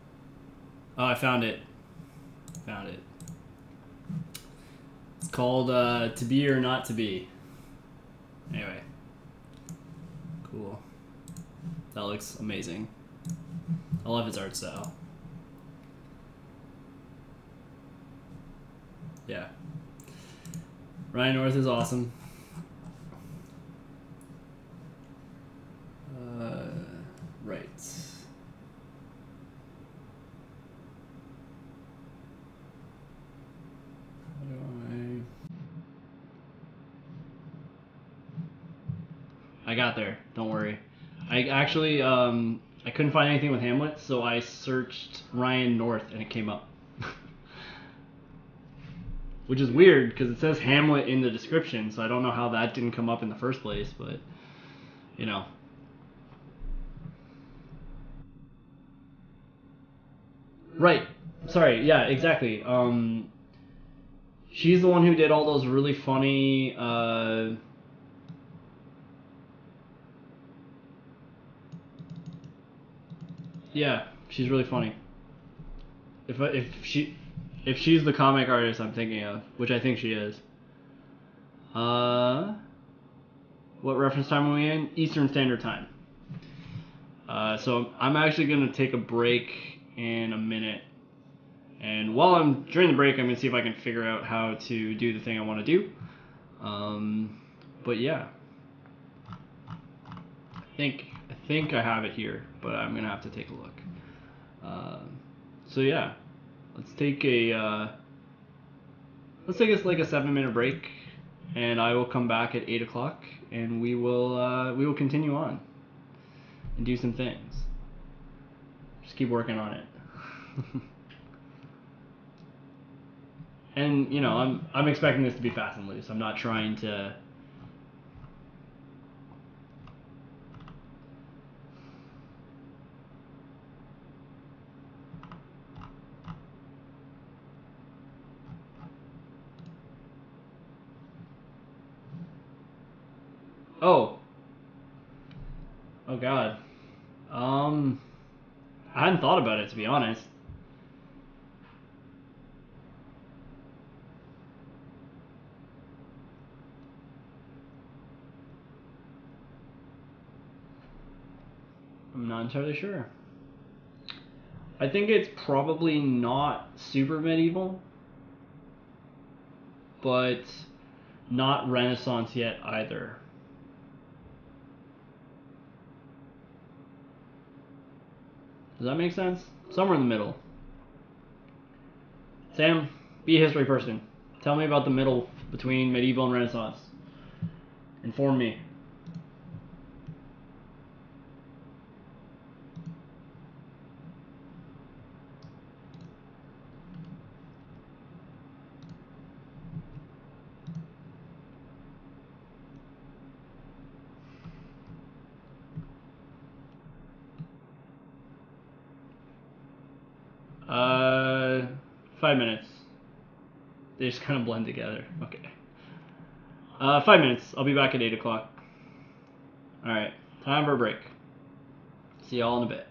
Oh, I found it. Found it. It's called uh, To Be or Not To Be. Anyway. Cool. That looks amazing. I love his art style. Yeah. Ryan North is awesome. Uh, right. I got there. Don't worry. I actually, um, I couldn't find anything with Hamlet, so I searched Ryan North and it came up. Which is weird, because it says Hamlet in the description, so I don't know how that didn't come up in the first place, but, you know. Right. Sorry. Yeah, exactly. Um, she's the one who did all those really funny, uh... yeah, she's really funny. If if she if she's the comic artist I'm thinking of, which I think she is. Uh, what reference time are we in? Eastern Standard Time. Uh, so I'm actually gonna take a break in a minute, and while I'm during the break, I'm gonna see if I can figure out how to do the thing I want to do. Um, but yeah, I think. I think I have it here, but I'm gonna have to take a look. Uh, so yeah, let's take a uh, let's take this like a seven minute break, and I will come back at eight o'clock, and we will uh, we will continue on and do some things. Just keep working on it. And you know, I'm I'm expecting this to be fast and loose. I'm not trying to. Oh. Oh god. Um I hadn't thought about it, to be honest. I'm not entirely sure. I think it's probably not super medieval, but not Renaissance yet either. Does that make sense? Somewhere in the middle. Sam, be a history person. Tell me about the middle between medieval and Renaissance. Inform me. Uh, five minutes. They just kind of blend together. Okay. Uh, five minutes. I'll be back at eight o'clock. All right. Time for a break. See y'all in a bit.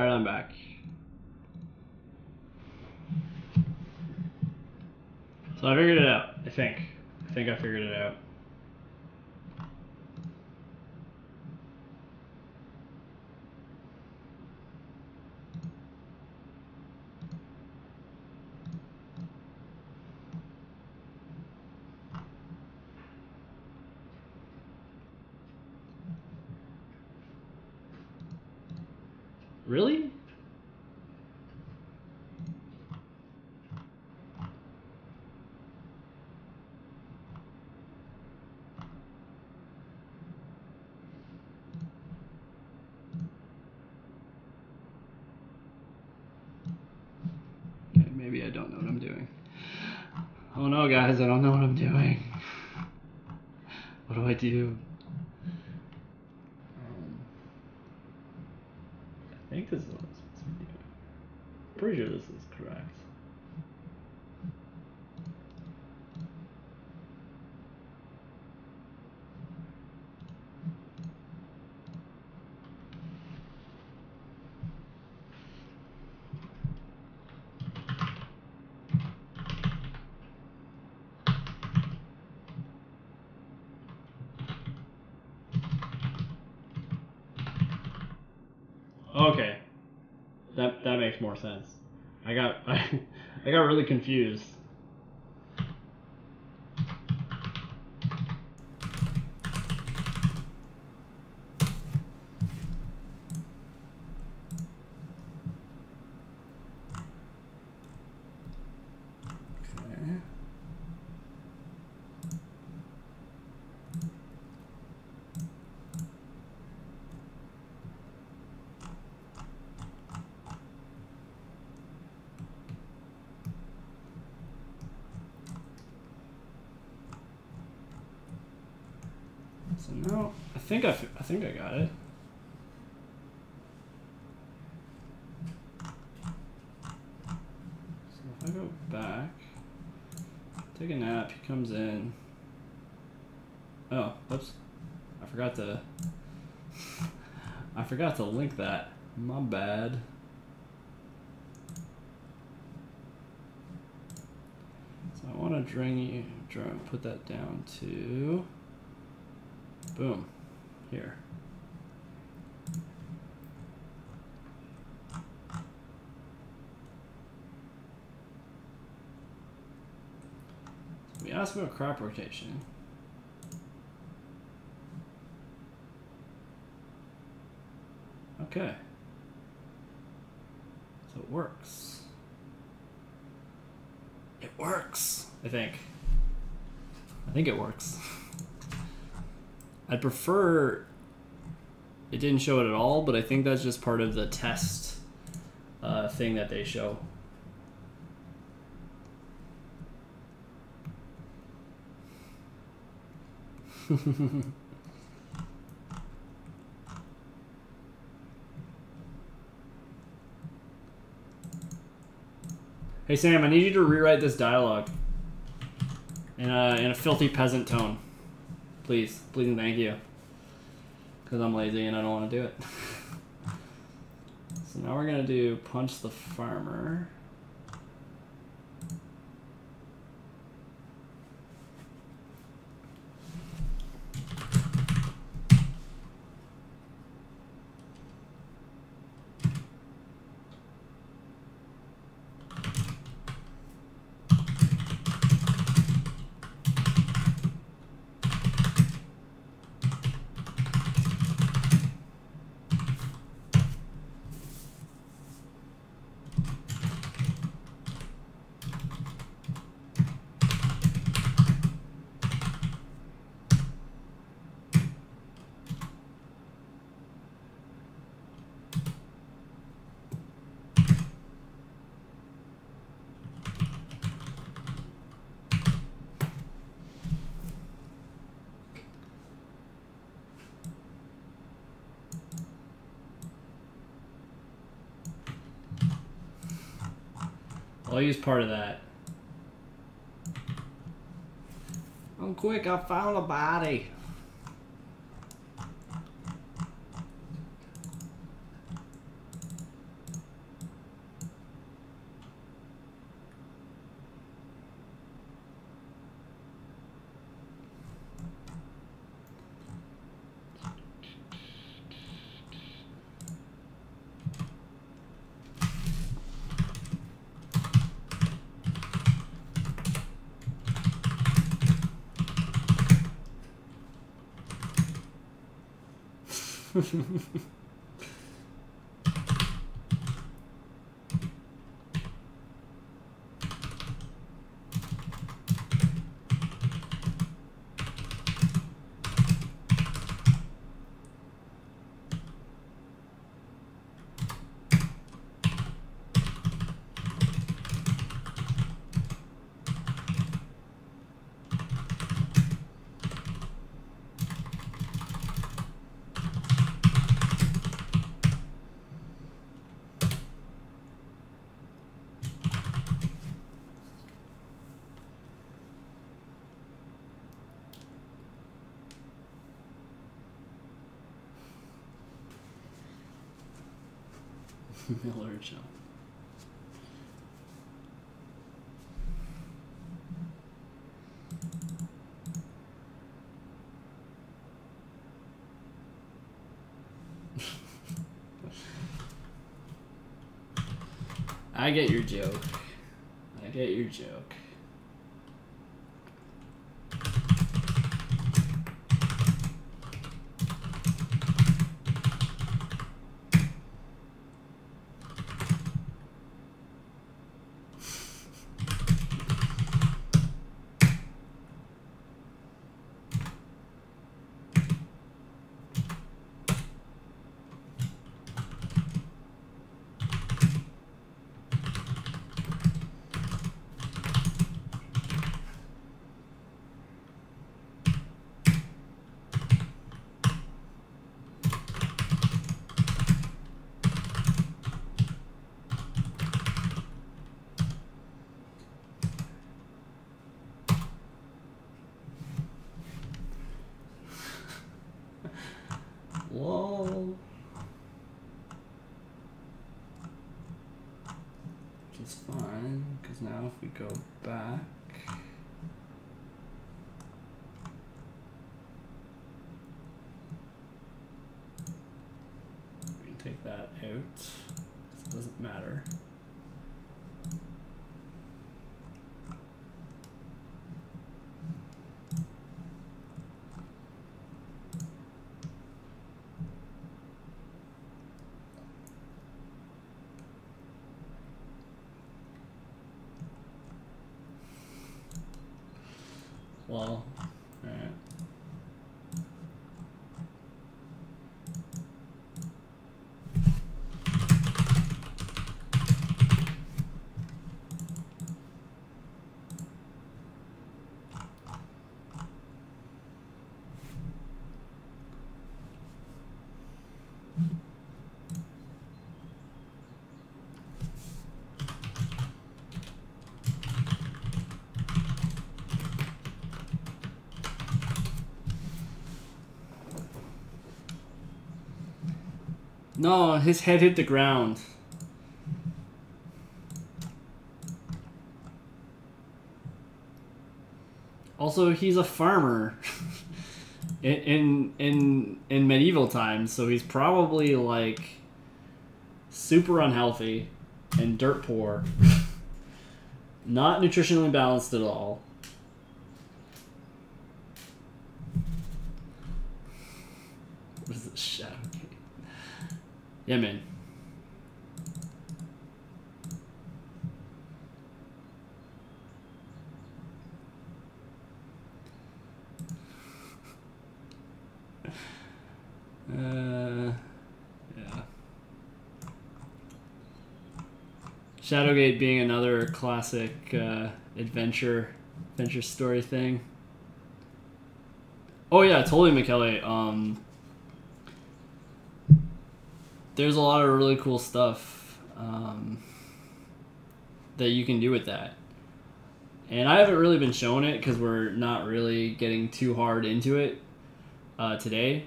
Alright, I'm back. So I figured it out, I think. I think I figured it out. Really? Okay, maybe I don't know what I'm doing. Oh no, guys, I don't know what I'm doing. What do I do? Um, I think this is what I'm supposed to be doing. Pretty sure this is correct. More sense. I got I, I got really confused. So now, I think I, I think I got it. So if I go back, take a nap, he comes in. Oh, oops. I forgot to, I forgot to link that. My bad. So I want to drain you, draw, put that down to... Boom, here. We asked about crop rotation. Okay. So it works. It works, I think. I think it works. I'd prefer it didn't show it at all, but I think that's just part of the test uh, thing that they show. Hey Sam, I need you to rewrite this dialogue in a, in a filthy peasant tone. Please, please and thank you. Because I'm lazy and I don't want to do it. So now we're going to do punch the farmer. I'll use part of that. I'm quick, I found a body. Miller Jump. I get your joke. I get your joke. Well, alright. No, his head hit the ground. Also, he's a farmer in, in in in medieval times, so he's probably like super unhealthy and dirt poor. Not nutritionally balanced at all. What is this shadow? Yeah, man. Uh, yeah. Shadowgate being another classic uh, adventure, adventure story thing. Oh yeah, totally, McKelly. Um. There's a lot of really cool stuff um, that you can do with that. And I haven't really been showing it because we're not really getting too hard into it uh, today.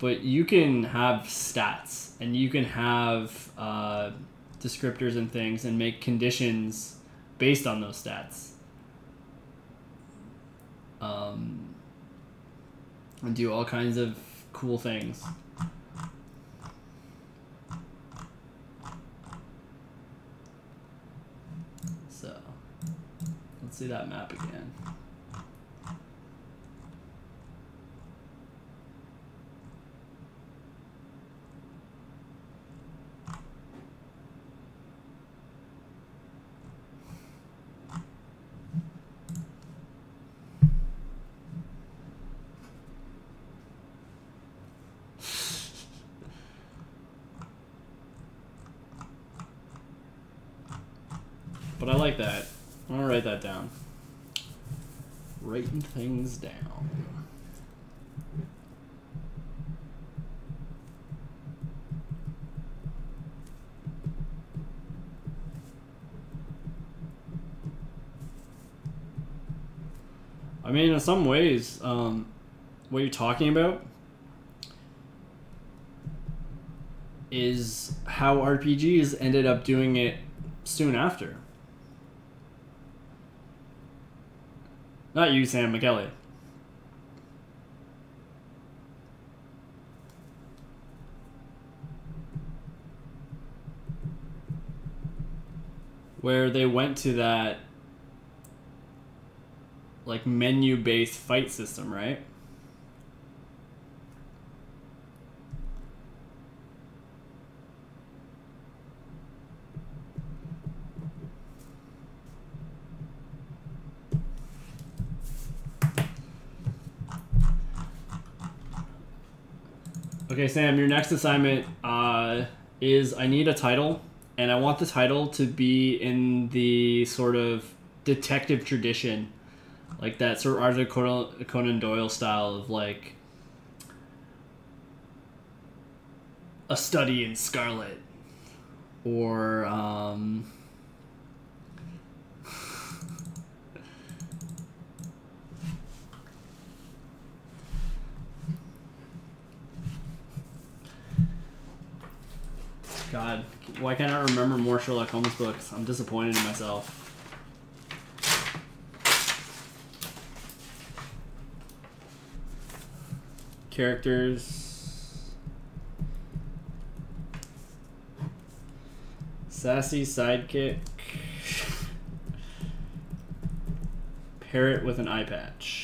But you can have stats and you can have uh, descriptors and things and make conditions based on those stats. Um, and do all kinds of cool things. Let's see that map again. But I like that. I'm gonna write that down. Writing things down. I mean, in some ways, um, what you're talking about is how R P Gs ended up doing it soon after. Not you, Sam McKelly. Where they went to that like menu-based fight system, right? Okay, Sam, your next assignment uh, is I need a title. And I want the title to be in the sort of detective tradition, like that sort of Arthur Conan Doyle style of like A Study in Scarlet, or um, God. Why can't I remember more Sherlock Holmes books? I'm disappointed in myself. Characters. Sassy sidekick. Parrot with an eye patch.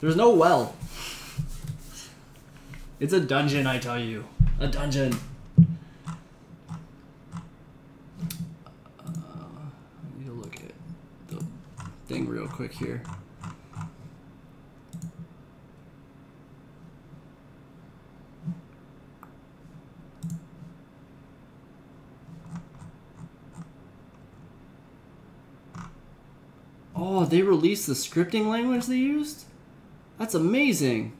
There's no well. It's a dungeon, I tell you. A dungeon. Uh, I need to look at the thing real quick here. Oh, they released the scripting language they used? That's amazing.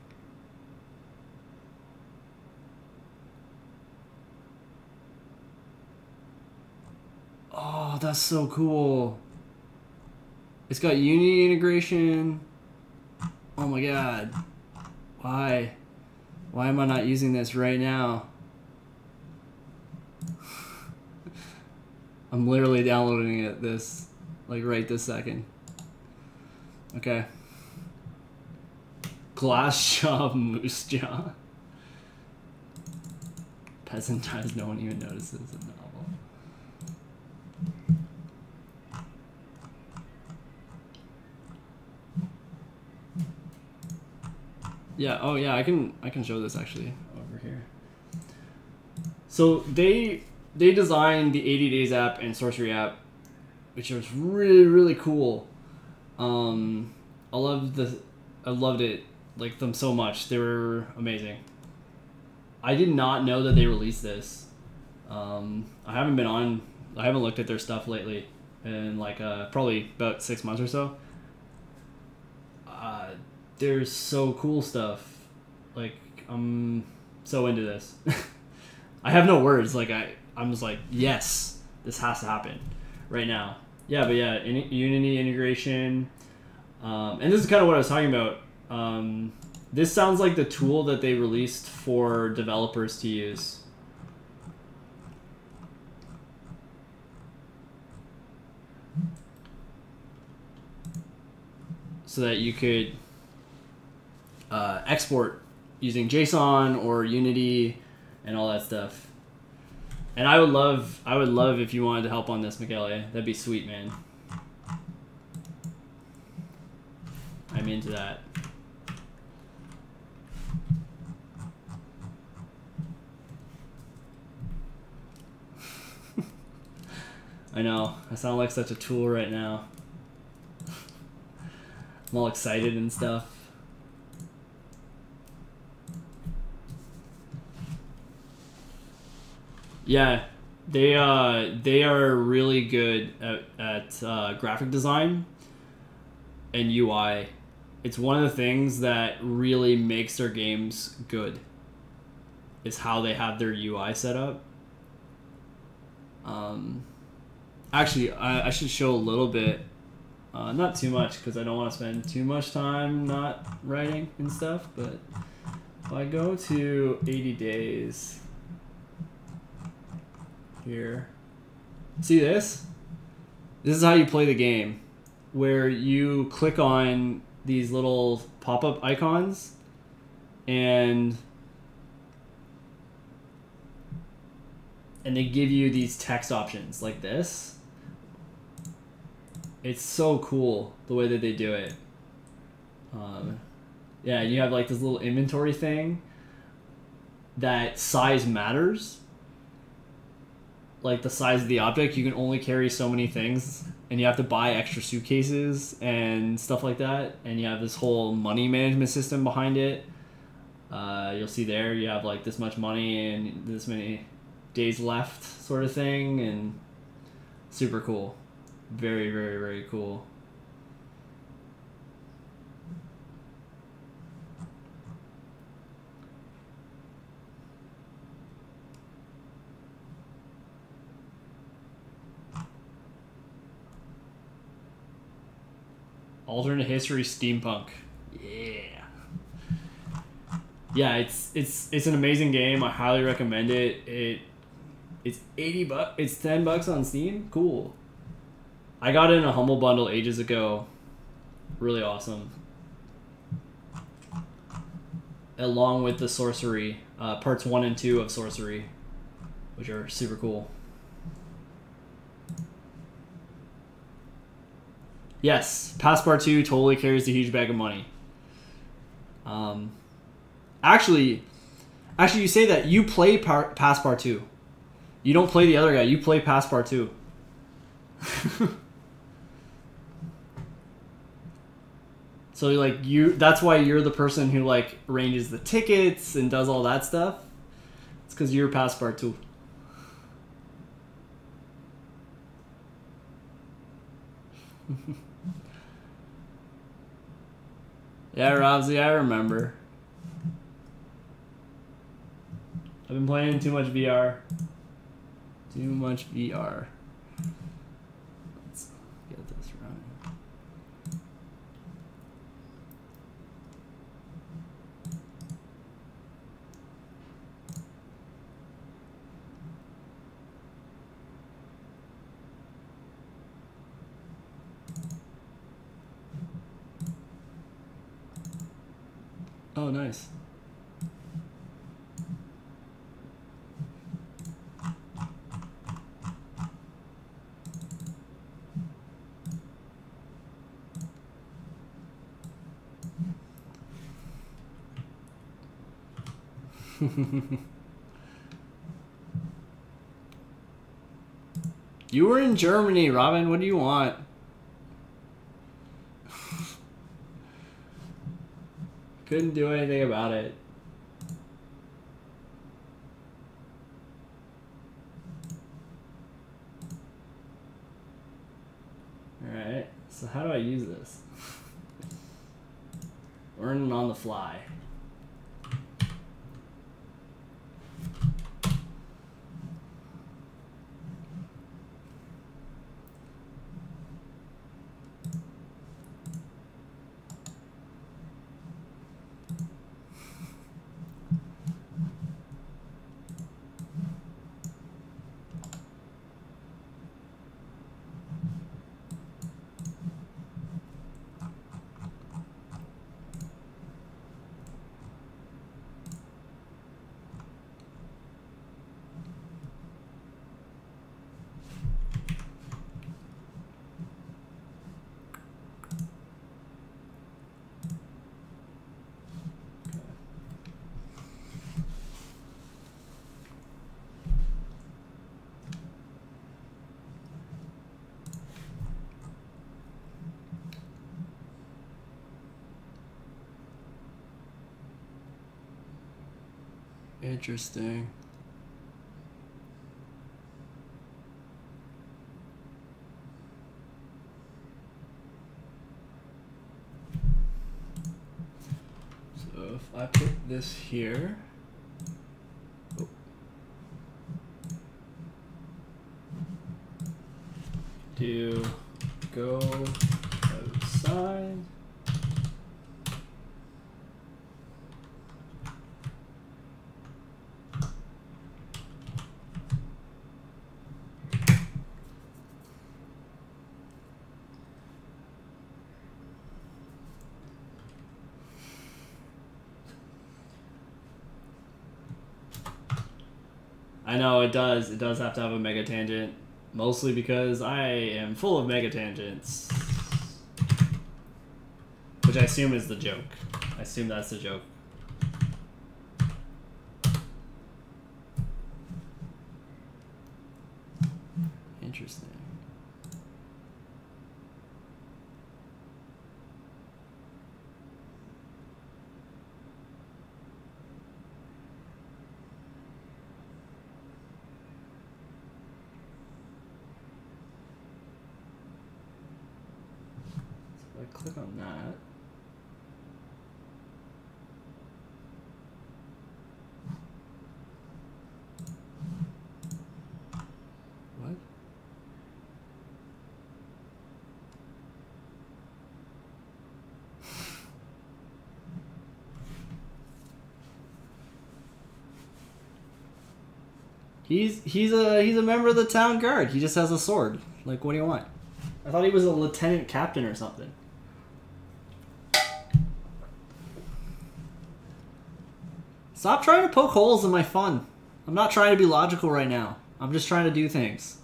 Oh, that's so cool. It's got Unity integration. Oh my God. Why? Why am I not using this right now? I'm literally downloading it this, like right this second. Okay. Glass jaw, moose jaw. Peasant ties, no one even notices a novel. Yeah, oh yeah, I can I can show this actually over here. So they they designed the eighty days app and Sorcery app, which was really, really cool. Um I love the I loved it. Like them so much. They were amazing. I did not know that they released this. Um, I haven't been on, I haven't looked at their stuff lately in like uh, probably about six months or so. Uh, there's so cool stuff. Like I'm so into this. I have no words. Like I, I'm just like, yes, this has to happen right now. Yeah, but yeah, in, Unity integration. Um, and this is kind of what I was talking about. Um, this sounds like the tool that they released for developers to use. So that you could uh, export using JSON or Unity and all that stuff. And I would love, I would love if you wanted to help on this, Michele. That'd be sweet, man. I'm into that. I know, I sound like such a tool right now. I'm all excited and stuff. Yeah, they uh, they are really good at, at uh, graphic design and U I. It's one of the things that really makes their games good, is how they have their U I set up Um, actually, I, I should show a little bit. Uh, not too much, because I don't want to spend too much time not writing and stuff, but if I go to eighty days here, see this? This is how you play the game, where you click on these little pop-up icons, and and they give you these text options like this. It's so cool the way that they do it. Um, yeah, you have like this little inventory thing that size matters. Like the size of the object, you can only carry so many things, and you have to buy extra suitcases and stuff like that. And you have this whole money management system behind it. Uh, you'll see there you have like this much money and this many days left, sort of thing, and super cool. Very, very, very cool. Alternate history steampunk. Yeah. Yeah, it's it's it's an amazing game. I highly recommend it. It it's eighty bucks. It's ten bucks on Steam. Cool. I got in a Humble Bundle ages ago. Really awesome. Along with the Sorcery, uh, parts one and two of Sorcery, which are super cool. Yes, Passepartout totally carries the huge bag of money. Um, actually, actually, you say that you play par Passepartout. You don't play the other guy. You play Passepartout. So like you, that's why you're the person who like arranges the tickets and does all that stuff. It's because you're Passepartout. Yeah, Robsy, I remember. I've been playing too much V R. Too much V R. Let's get this right. Oh, nice. You were in Germany, Robin. What do you want? Couldn't do anything about it. Alright, so how do I use this? Learning on the fly. Interesting. So if I put this here, oh. to go outside. I know it does. It does have to have a mega tangent, mostly because I am full of mega tangents, which I assume is the joke. I assume that's the joke. Interesting. Click on that. What? He's he's a he's a member of the town guard. He just has a sword. Like, what do you want? I thought he was a lieutenant captain or something. Stop trying to poke holes in my fun. I'm not trying to be logical right now. I'm just trying to do things.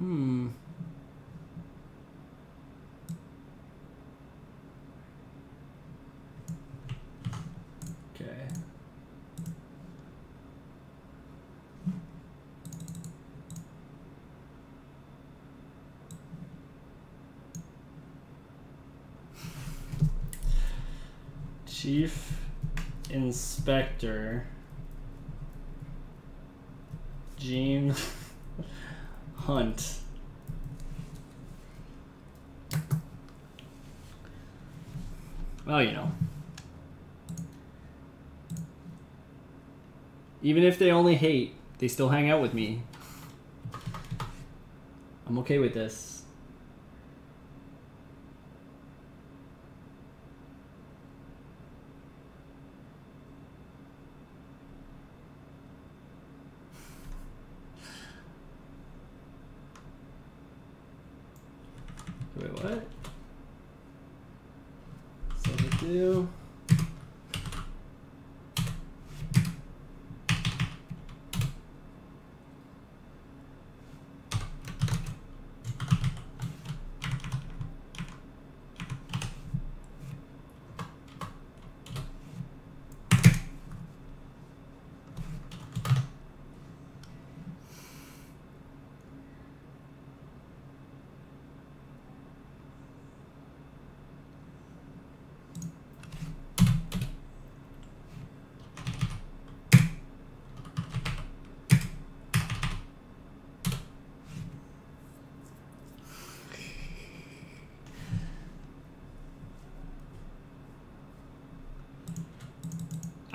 Hmm. Okay. Chief Inspector Gene Hunt. Well, you know. Even if they only hate, they still hang out with me. I'm okay with this. Wait, what? So I do.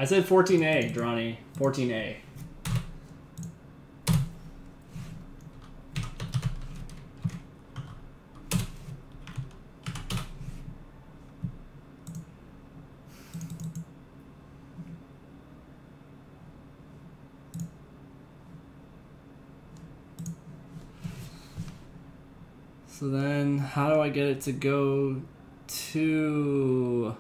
I said fourteen A, Dronny. fourteen A. So then, how do I get it to go to...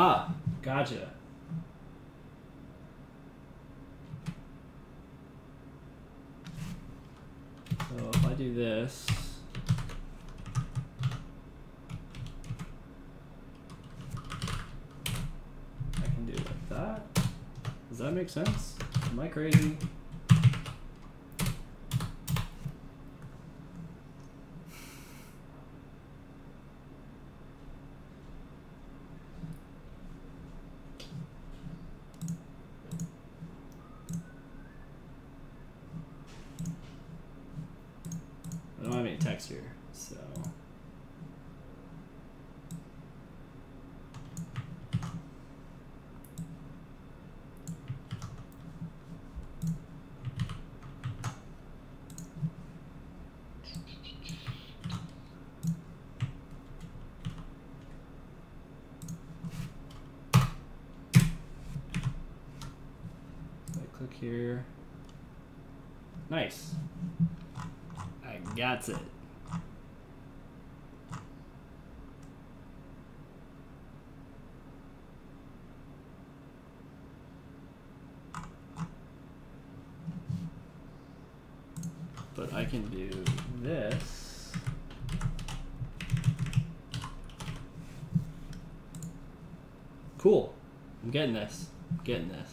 Ah, gotcha. So if I do this, I can do it like that. Does that make sense? Am I crazy? next year. So here. Nice. I got it. But I can do this. Cool. I'm getting this. I'm getting this.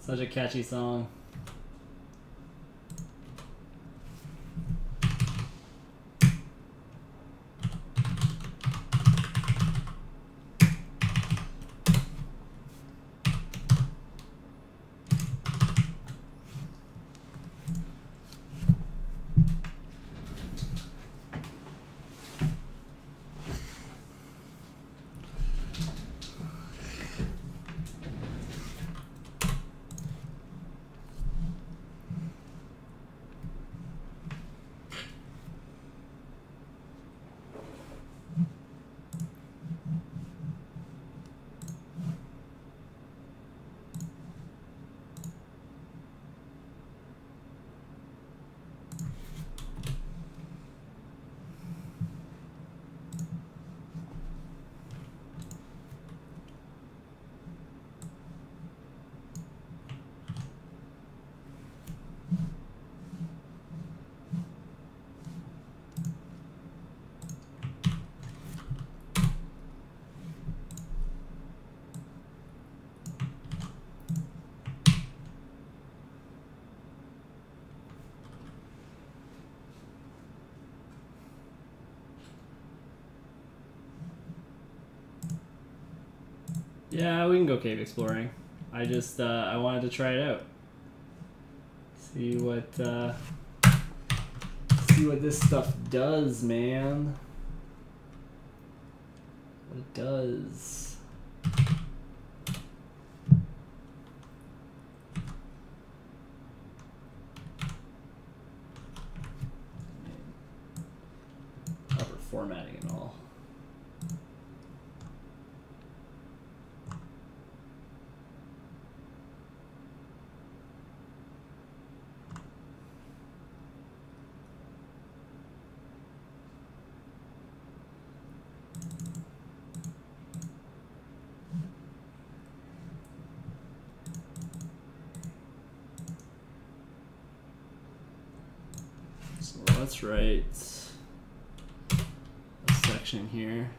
Such a catchy song. Yeah, we can go cave exploring. I just, uh, I wanted to try it out. See what, uh, see what this stuff does, man. What it does. Proper formatting and all. Let's write a section here.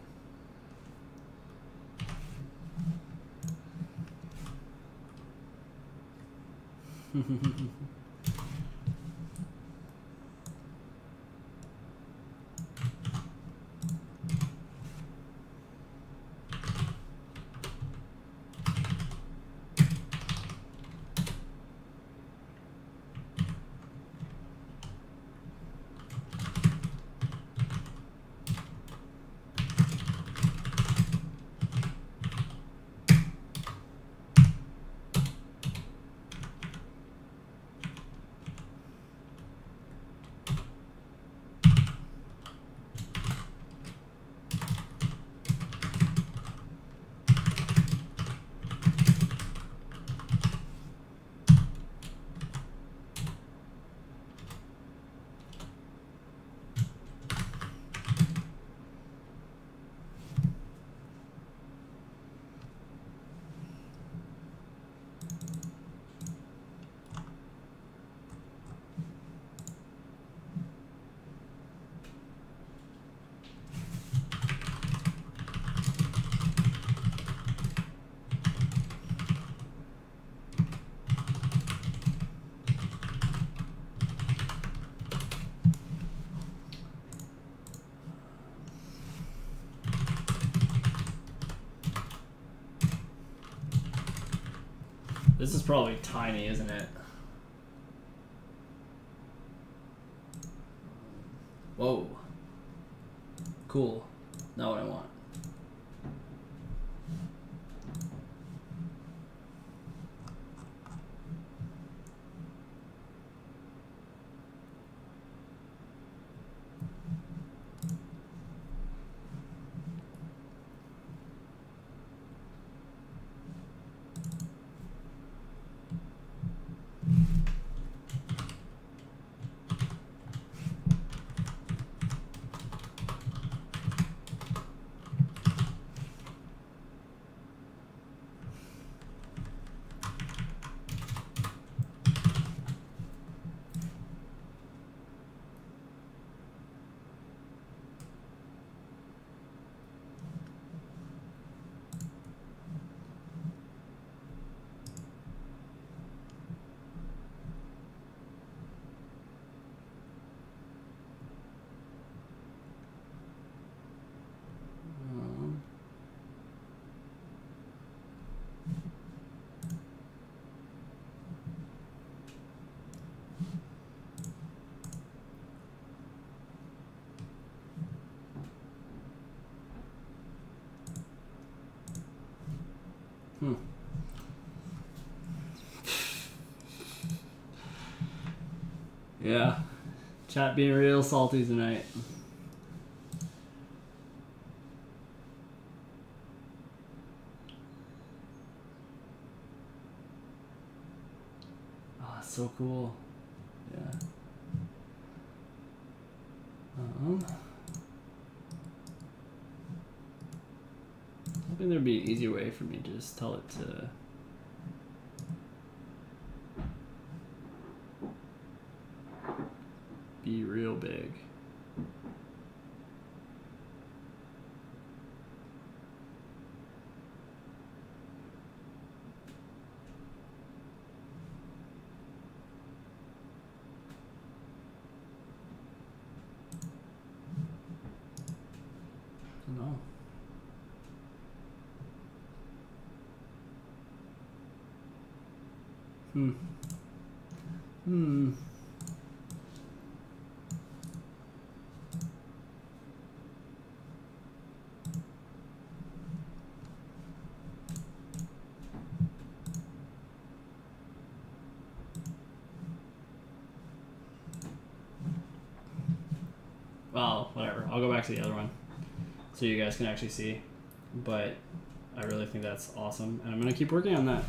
This is probably tiny, isn't it? Whoa. Cool. Not what I want. Hmm. Yeah. Chat being real salty tonight. Oh, that's so cool. Yeah. Um, I think there'd be an easier way for me to just tell it to... be real big. Hmm. Hmm. Well, whatever. I'll go back to the other one so you guys can actually see. But I really think that's awesome, and I'm gonna keep working on that.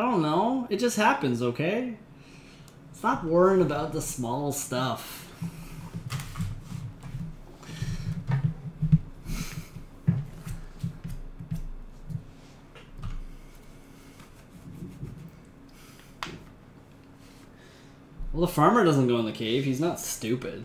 I don't know. It just happens, okay? Stop worrying about the small stuff. Well, the farmer doesn't go in the cave. He's not stupid.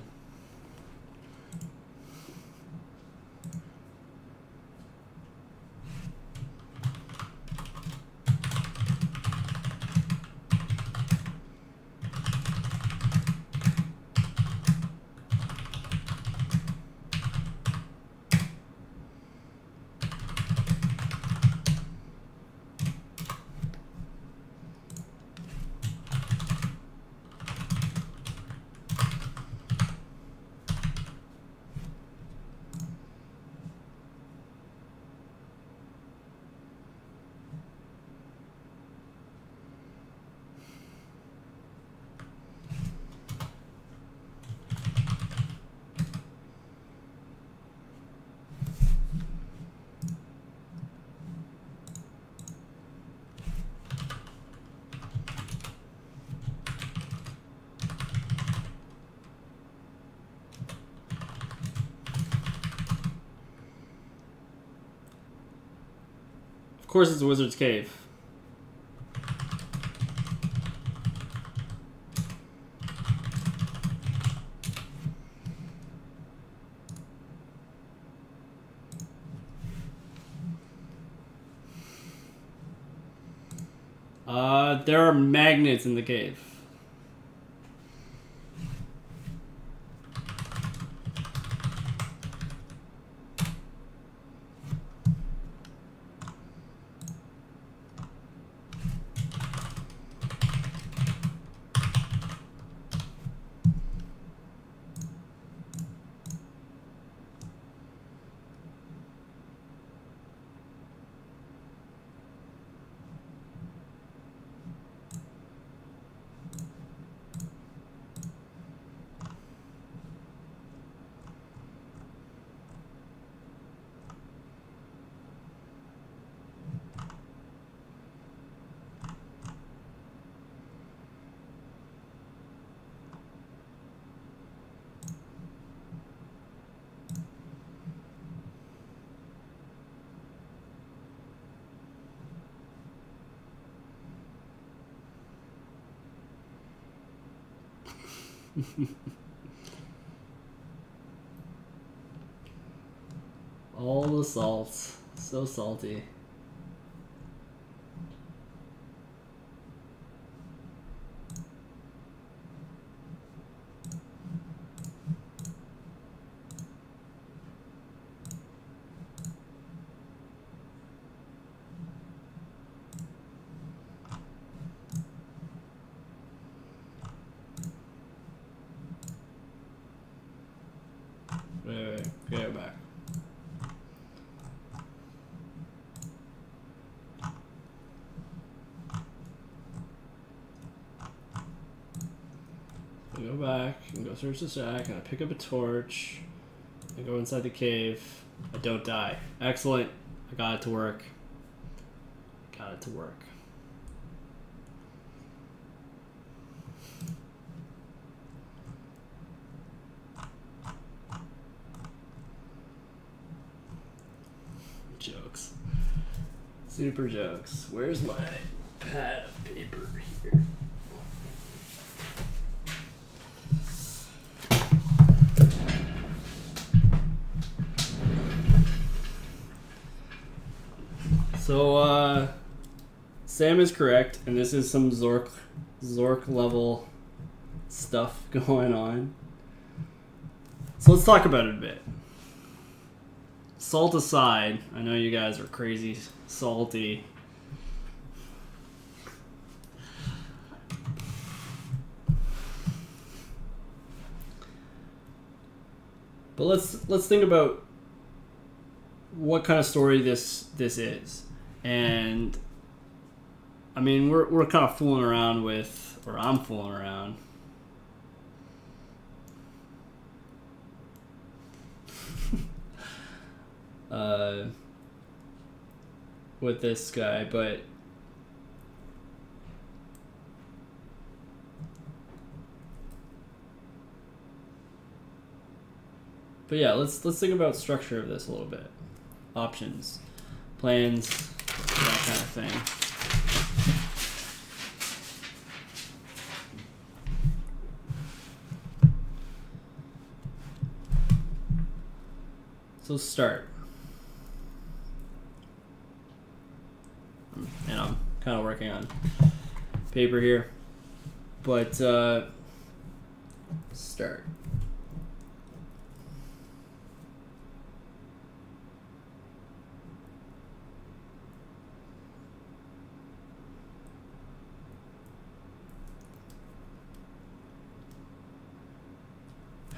Of course it's a wizard's cave. Uh, there are magnets in the cave. All the salt, so salty. Search the sack, and I pick up a torch. I go inside the cave. I don't die. Excellent. I got it to work. Got it to work. Jokes. Super jokes. Where's my pad of paper here? So, uh, Sam is correct, and this is some Zork, Zork level stuff going on. So let's talk about it a bit. Salt aside, I know you guys are crazy salty. But let's, let's think about what kind of story this, this is. And I mean, we're we're kind of fooling around with, or I'm fooling around. uh, with this guy, but But yeah, let's let's think about structure of this a little bit. Options, plans, that kind of thing. So let's start. And I'm kind of working on paper here. But uh, start.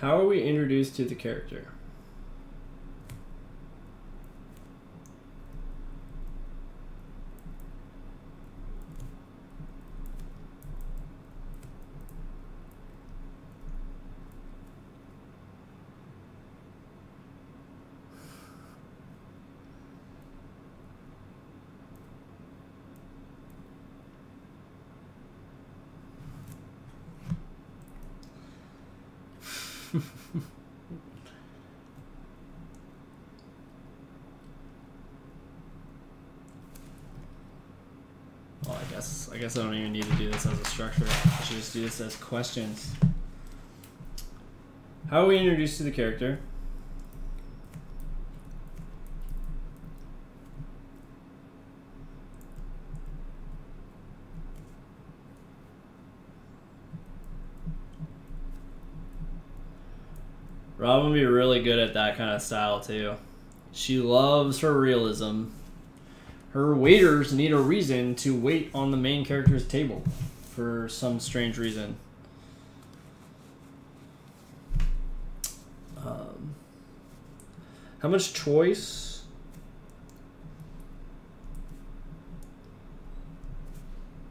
How are we introduced to the character? I guess I don't even need to do this as a structure. I should just do this as questions. How are we introduced to the character? Robin would be really good at that kind of style too. She loves her realism. Her waiters need a reason to wait on the main character's table for some strange reason. Um, how much choice?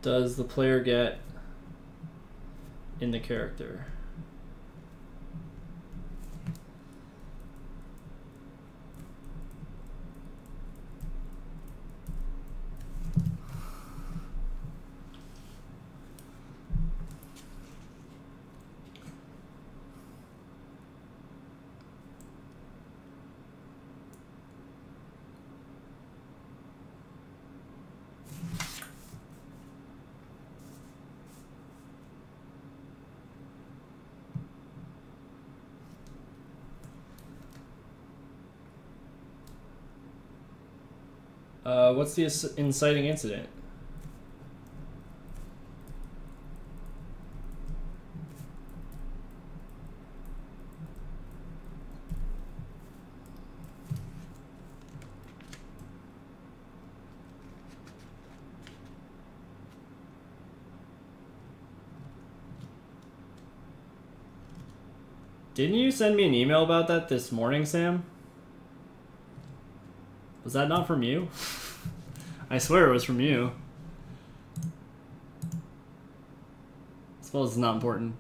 Does the player get in the character? Uh, what's the inciting incident? Didn't you send me an email about that this morning, Sam? Was that not from you? I swear it was from you. I suppose it's not important.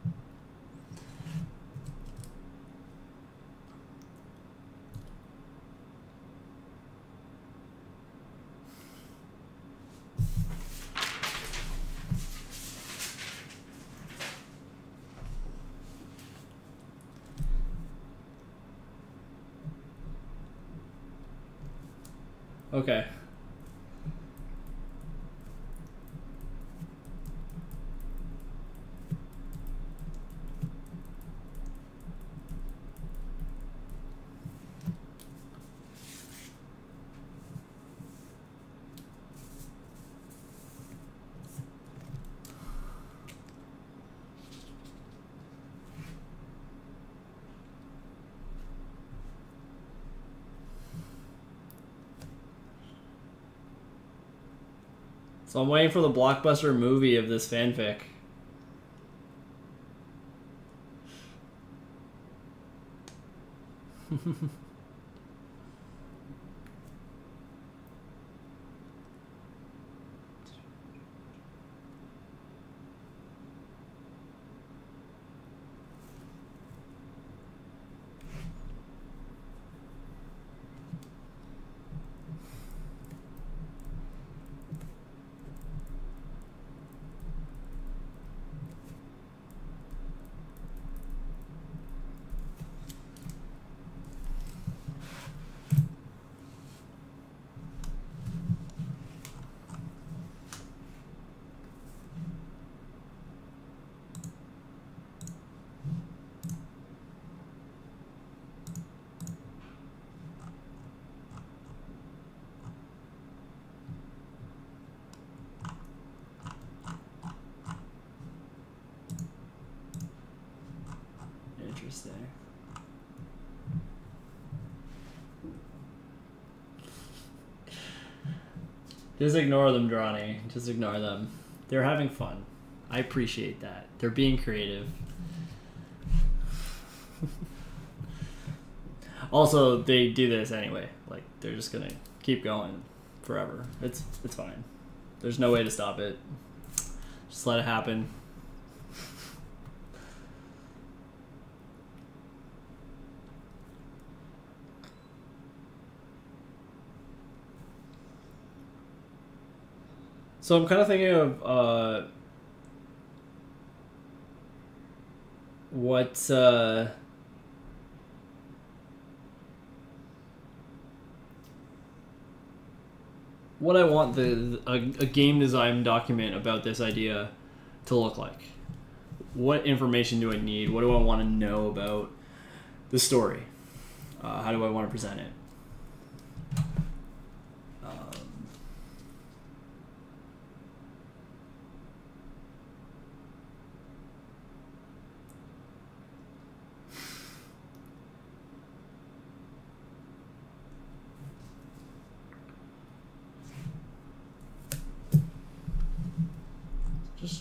Okay. So I'm waiting for the blockbuster movie of this fanfic. interest there. Just ignore them, Dronny. Just ignore them. They're having fun. I appreciate that. They're being creative. Also, they do this anyway. Like, they're just gonna keep going forever. It's it's fine. There's no way to stop it. Just let it happen. So I'm kind of thinking of uh, what uh, what I want the a, a game design document about this idea to look like. What information do I need? What do I want to know about the story? Uh, how do I want to present it?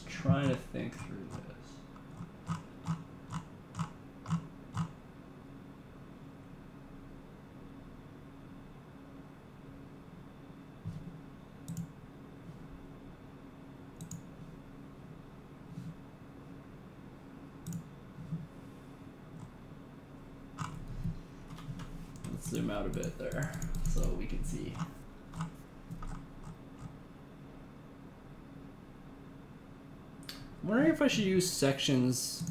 Trying to think through this. Let's zoom out a bit there so we can see. I'm wondering if I should use sections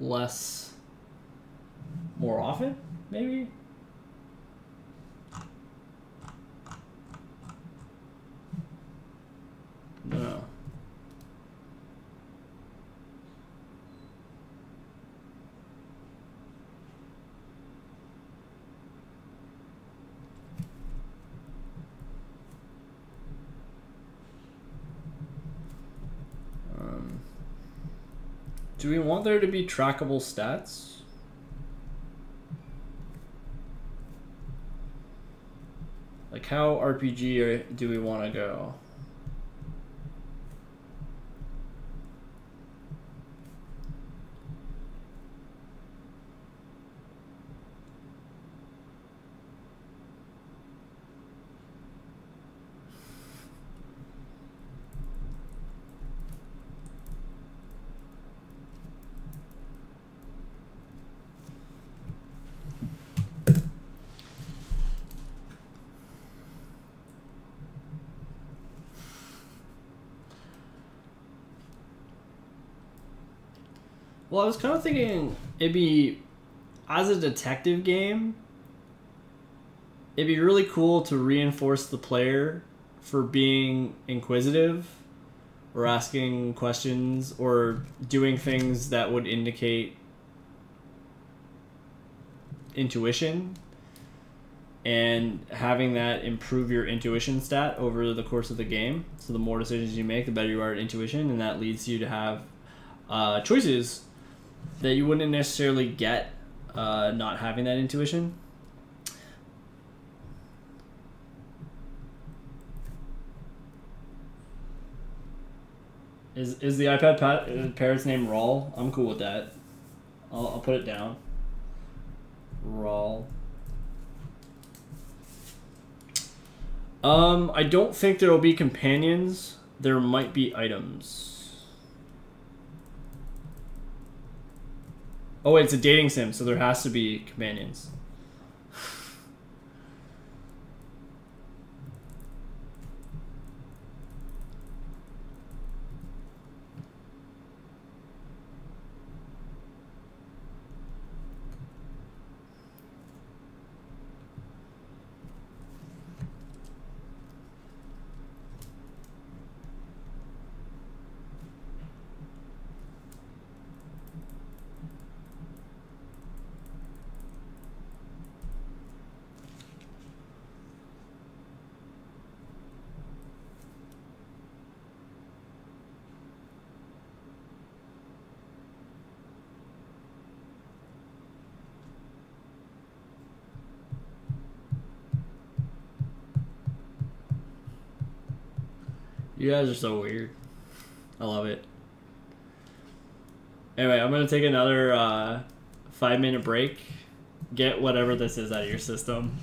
less, more often, maybe? No. Do we want there to be trackable stats? Like, how R P G do we want to go? Well, I was kind of thinking it'd be, as a detective game, it'd be really cool to reinforce the player for being inquisitive or asking questions or doing things that would indicate intuition, and having that improve your intuition stat over the course of the game. So the more decisions you make, the better you are at intuition, and that leads you to have uh, choices that you wouldn't necessarily get uh, not having that intuition. Is is the iPad pa parrot's name Rawl? I'm cool with that. I'll, I'll put it down. Rawl. Um, I don't think there will be companions. There might be items. Oh, it's a dating sim, so there has to be companions. You guys are so weird. I love it. Anyway, I'm going to take another uh, five minute break. Get whatever this is out of your system.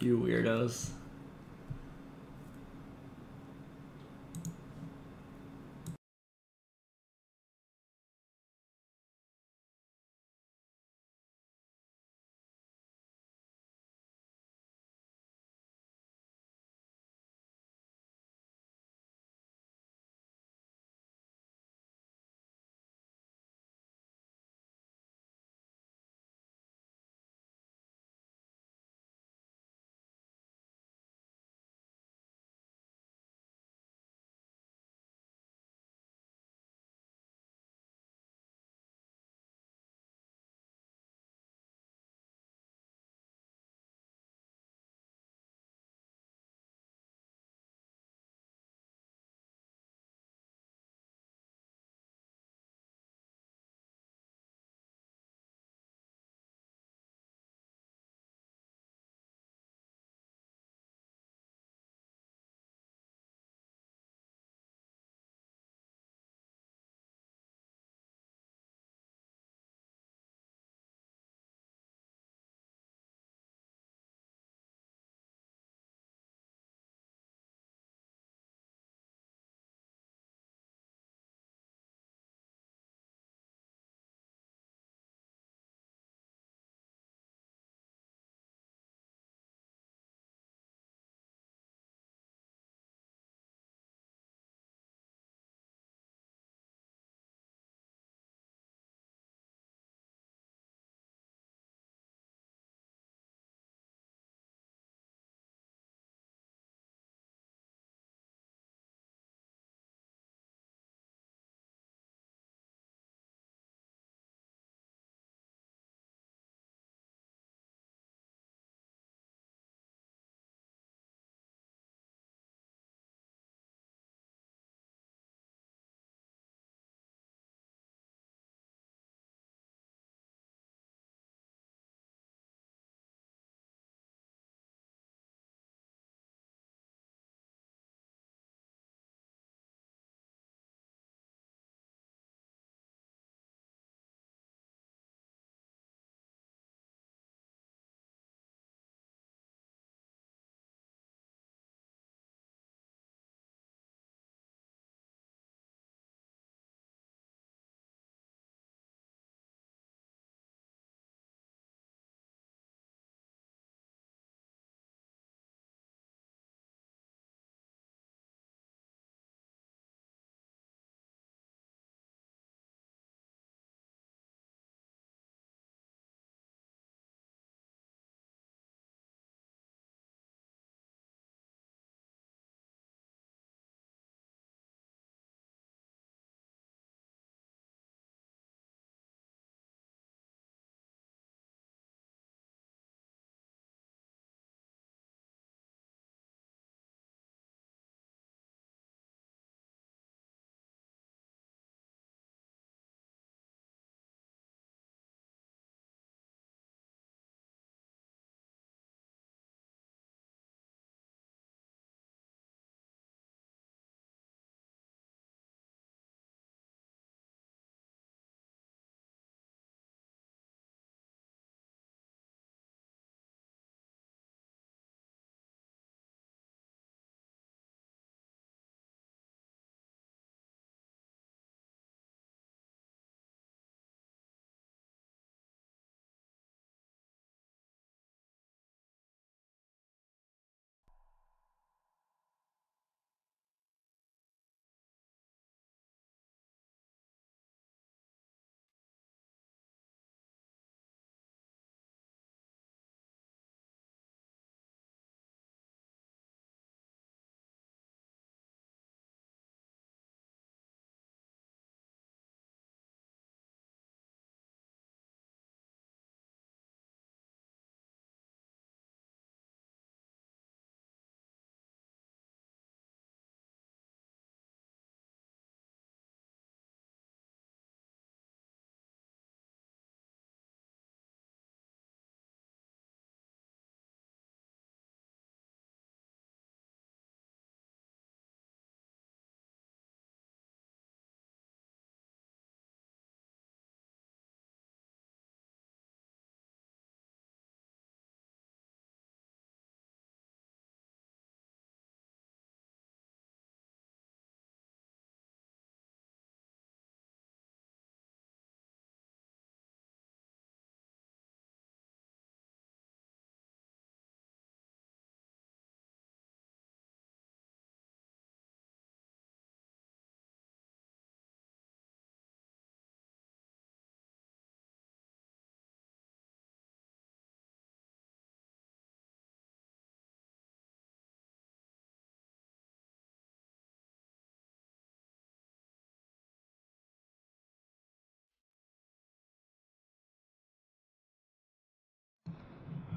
You weirdos.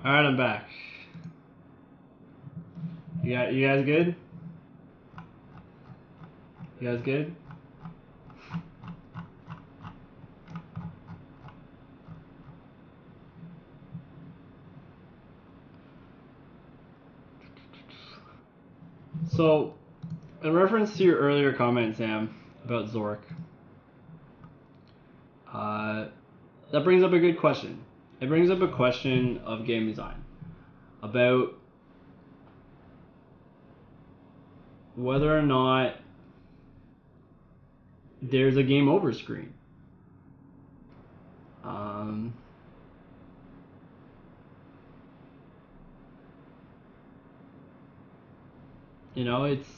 All right, I'm back. You got, you guys good? You guys good? So, in reference to your earlier comment, Sam, about Zork, uh, that brings up a good question. It brings up a question of game design, about whether or not there's a game over screen. Um, You know, it's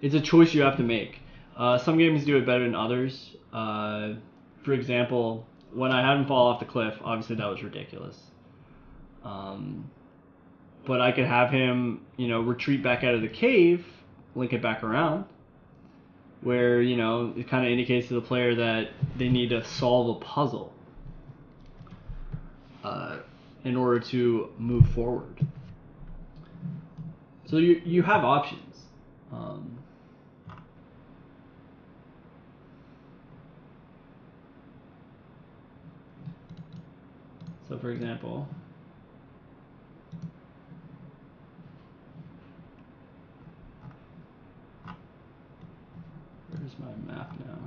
it's a choice you have to make. Uh, some games do it better than others. Uh, for example, when I had him fall off the cliff, obviously that was ridiculous. Um, but I could have him, you know, retreat back out of the cave, link it back around, where, you know, it kind of indicates to the player that they need to solve a puzzle uh, in order to move forward. So you, you have options. Um, so for example, where's my map now?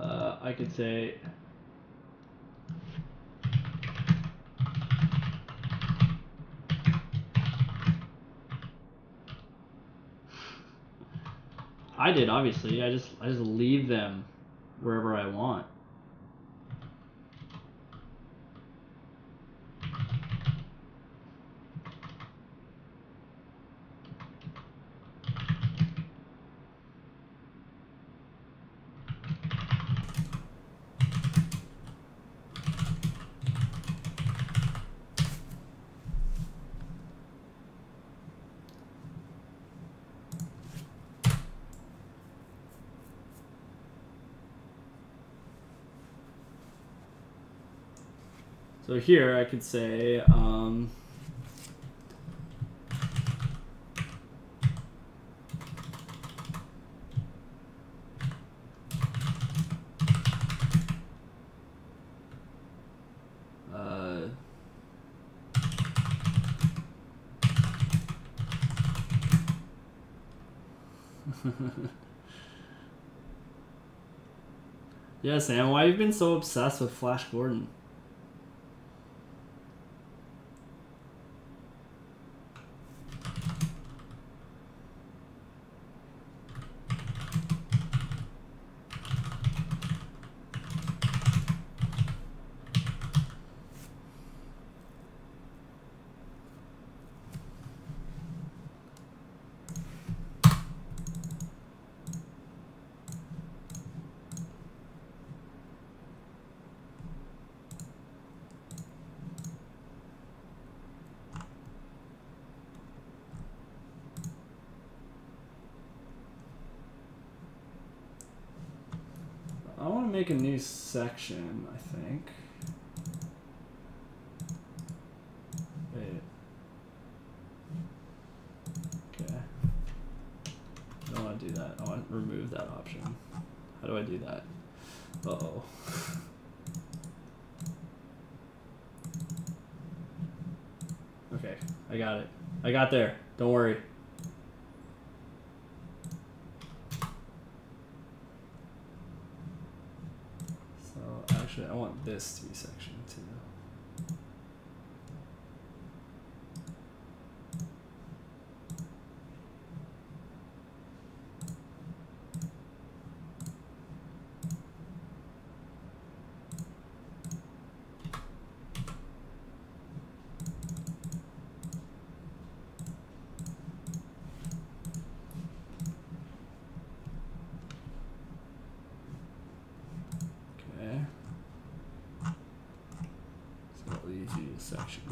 Uh, I could say I did obviously I just I just leave them wherever I want. So here I could say, um, uh, yeah, Sam, why have you been so obsessed with Flash Gordon? Make a new section, I think. Wait. Okay. I don't want to do that. I want to remove that option. How do I do that? Uh-oh. Okay, I got it. I got there. Don't worry. I want this to be section two.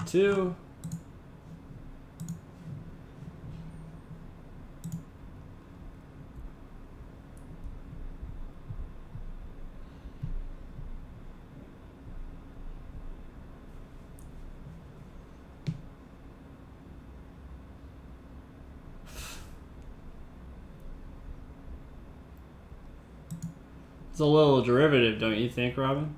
Two. a little derivative, don't you think, Robin?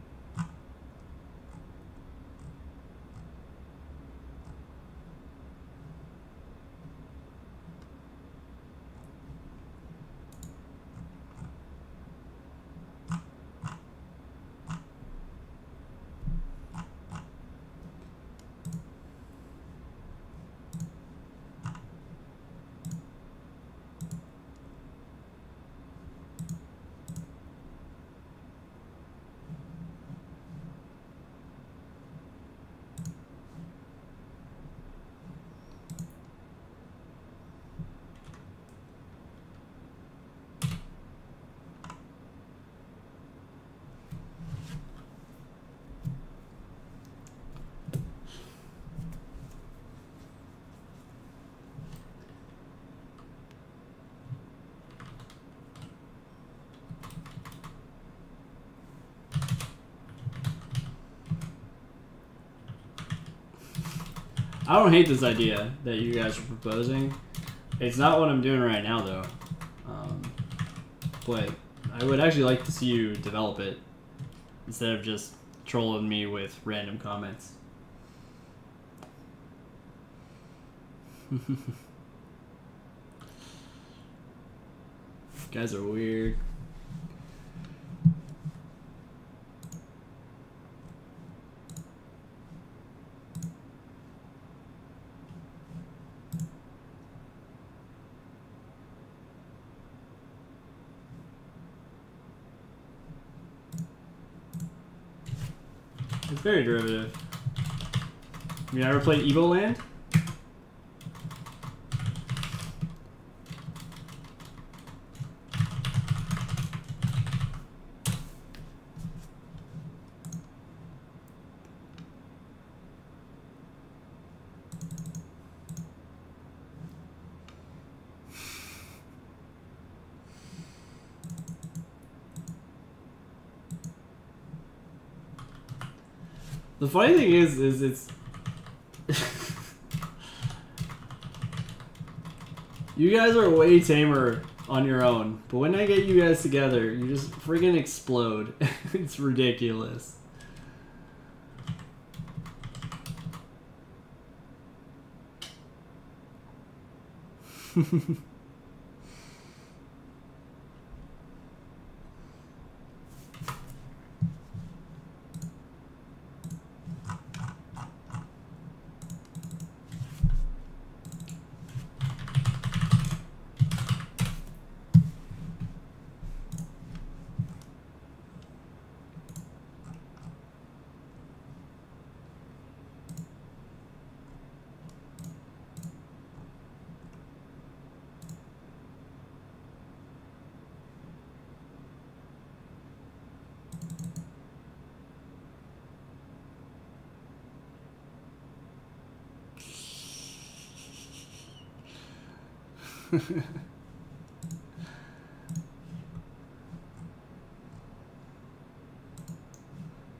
I don't hate this idea that you guys are proposing. It's not what I'm doing right now, though. Um, but I would actually like to see you develop it instead of just trolling me with random comments. You guys are weird. Very derivative. Have you ever played Evo Land? The funny thing is, is it's... You guys are way tamer on your own, but when I get you guys together, you just friggin' explode. It's ridiculous.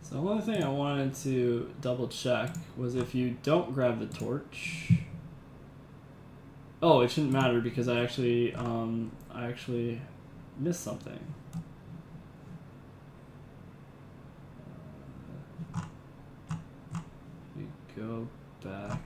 So one thing I wanted to double check was if you don't grab the torch. Oh, it shouldn't matter because I actually um, I actually missed something. We go back.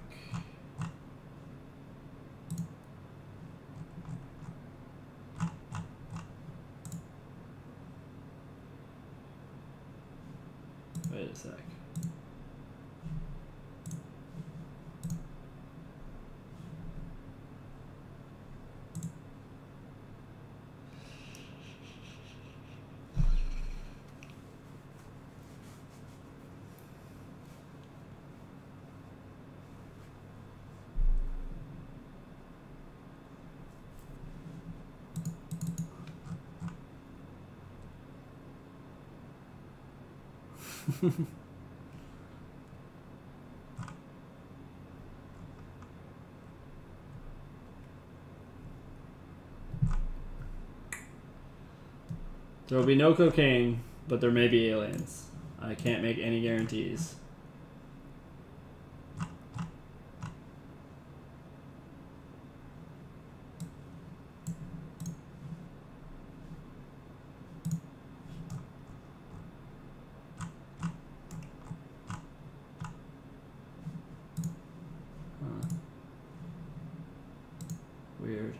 There will be no cocaine, but there may be aliens. I can't make any guarantees. weird.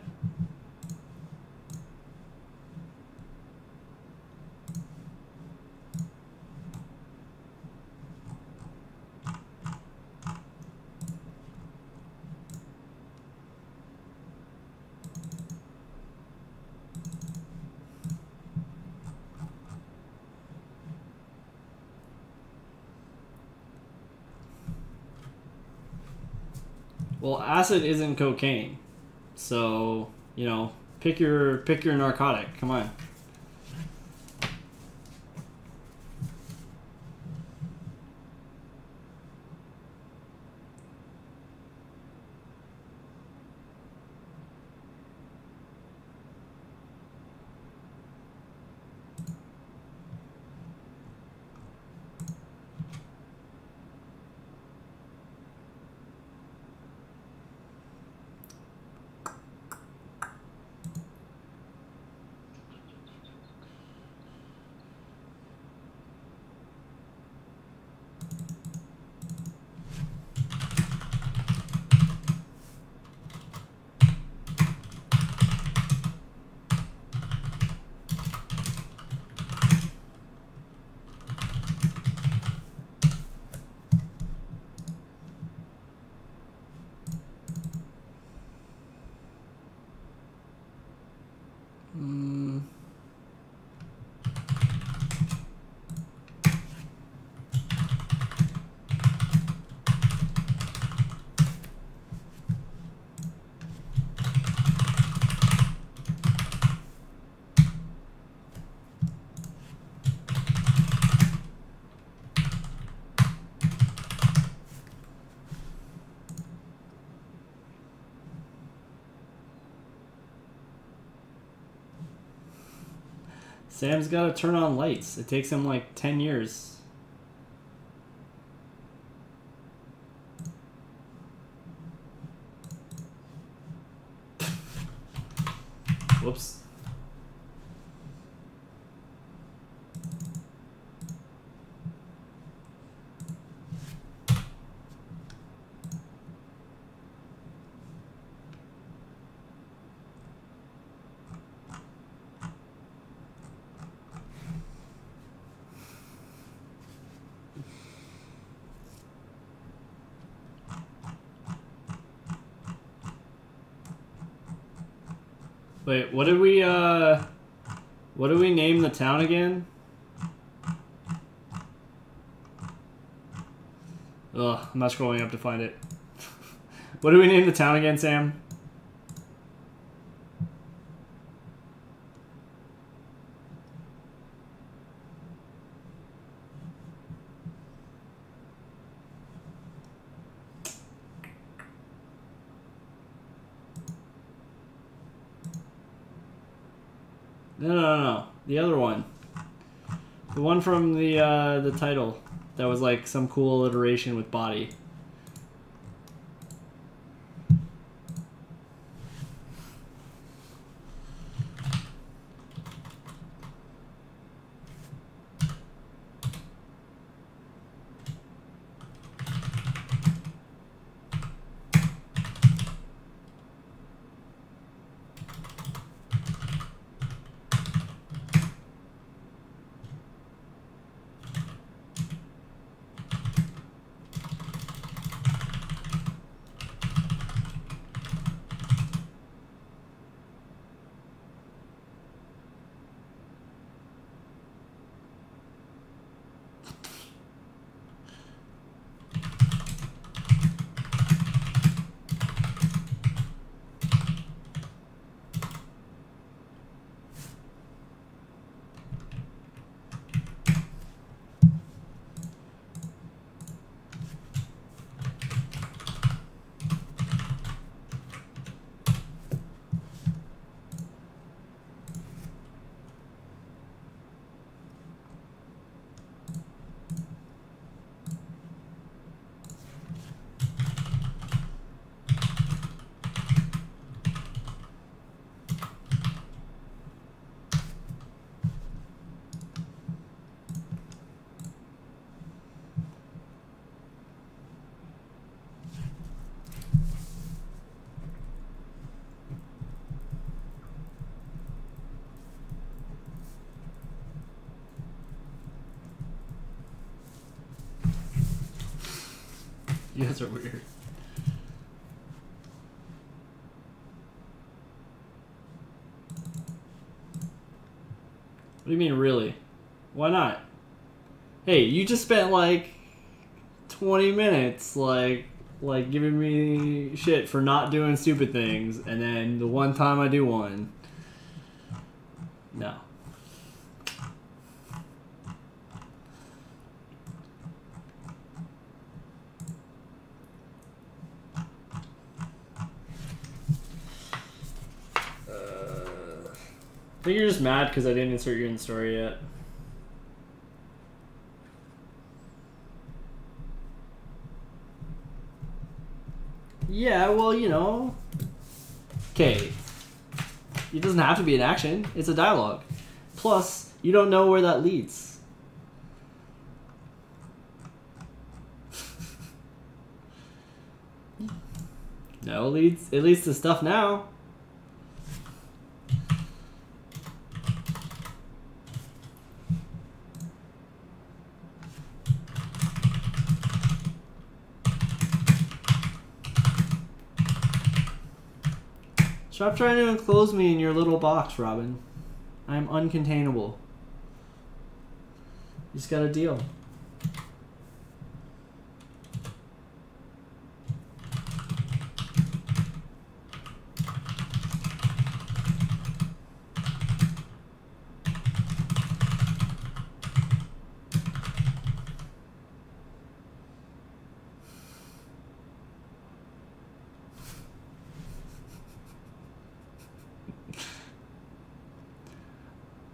Well, acid isn't cocaine, so you know, pick your pick your narcotic. Come on. Sam's got to turn on lights. It takes him like ten years. Whoops. Wait, what did we, uh, what did we name the town again? Ugh, I'm not scrolling up to find it. What did we name the town again, Sam? The other one, the one from the uh, the title, that was like some cool alliteration with body. You guys are weird. What do you mean, really? Why not? Hey, you just spent like twenty minutes, like, like giving me shit for not doing stupid things, and then the one time I do one, no. I think you're just mad because I didn't insert you in the story yet. Yeah, well, you know. Okay. It doesn't have to be an action. It's a dialogue. Plus, you don't know where that leads. No, it leads, it leads to stuff now. Stop trying to enclose me in your little box, Robin. I am uncontainable. You just got a deal.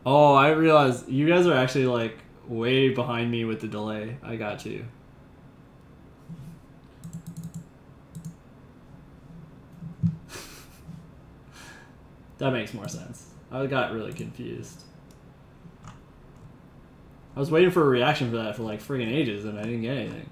Oh, I realize you guys are actually like way behind me with the delay. I got you. That makes more sense. I got really confused. I was waiting for a reaction for that for like friggin' ages and I didn't get anything.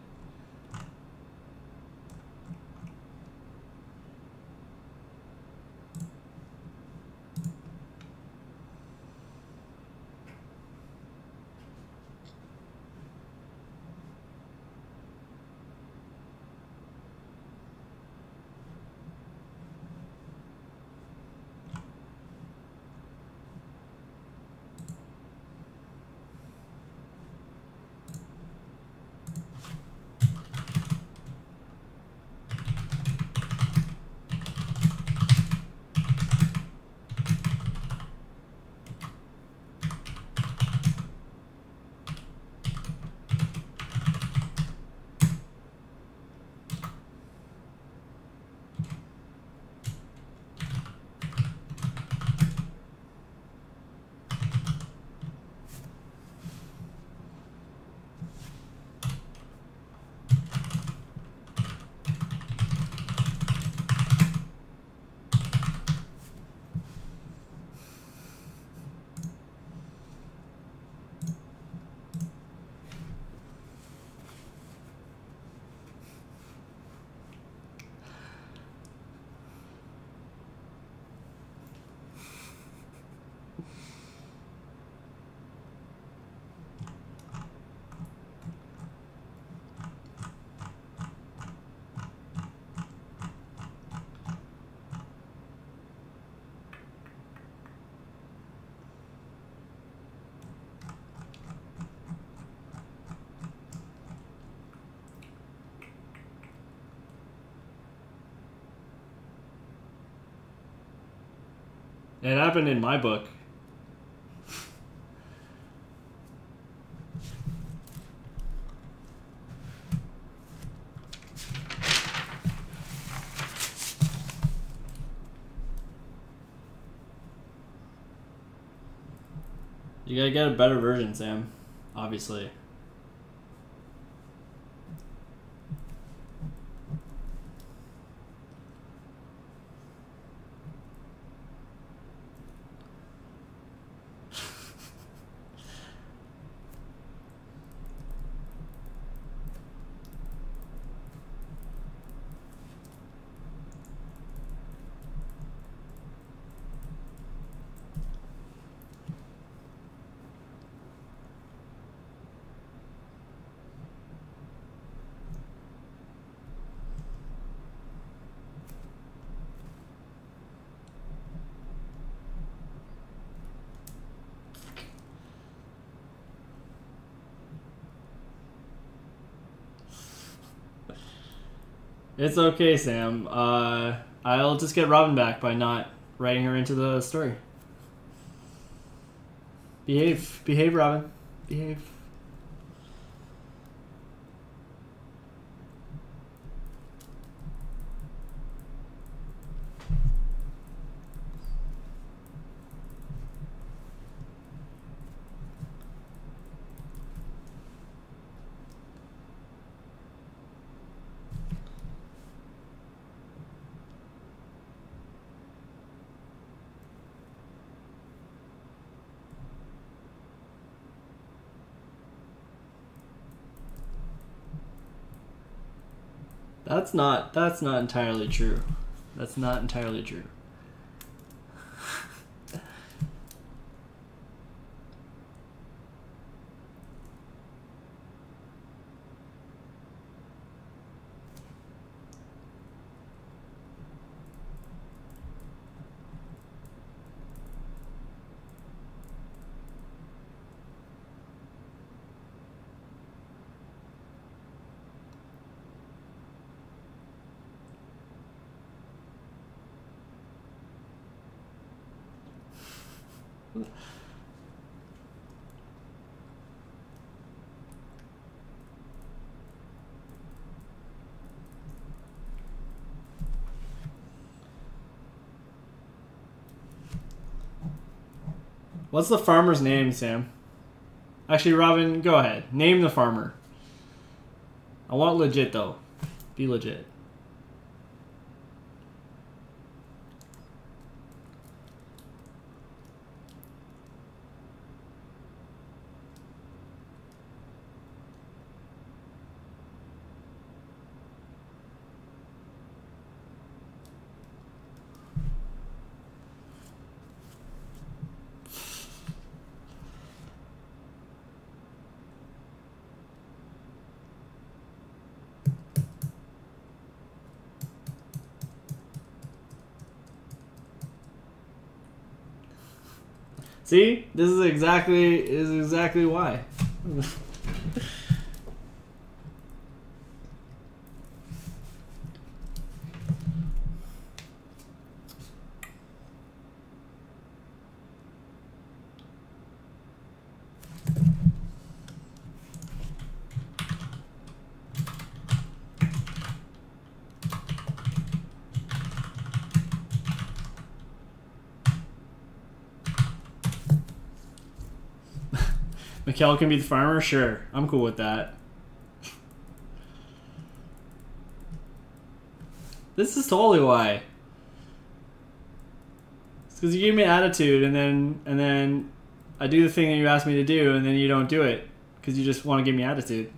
It happened in my book. You gotta get a better version, Sam, obviously. It's okay, Sam. Uh, I'll just get Robin back by not writing her into the story. Behave. Behave, Robin. Behave. That's not, that's not entirely true. That's not entirely true. What's the farmer's name, Sam? Actually, Robin, go ahead. Name the farmer. I want legit, though. Be legit. See, this is exactly is exactly why. Mikkel can be the farmer? Sure. I'm cool with that. This is totally why. It's because you gave me attitude and then and then I do the thing that you asked me to do and then you don't do it because you just want to give me attitude.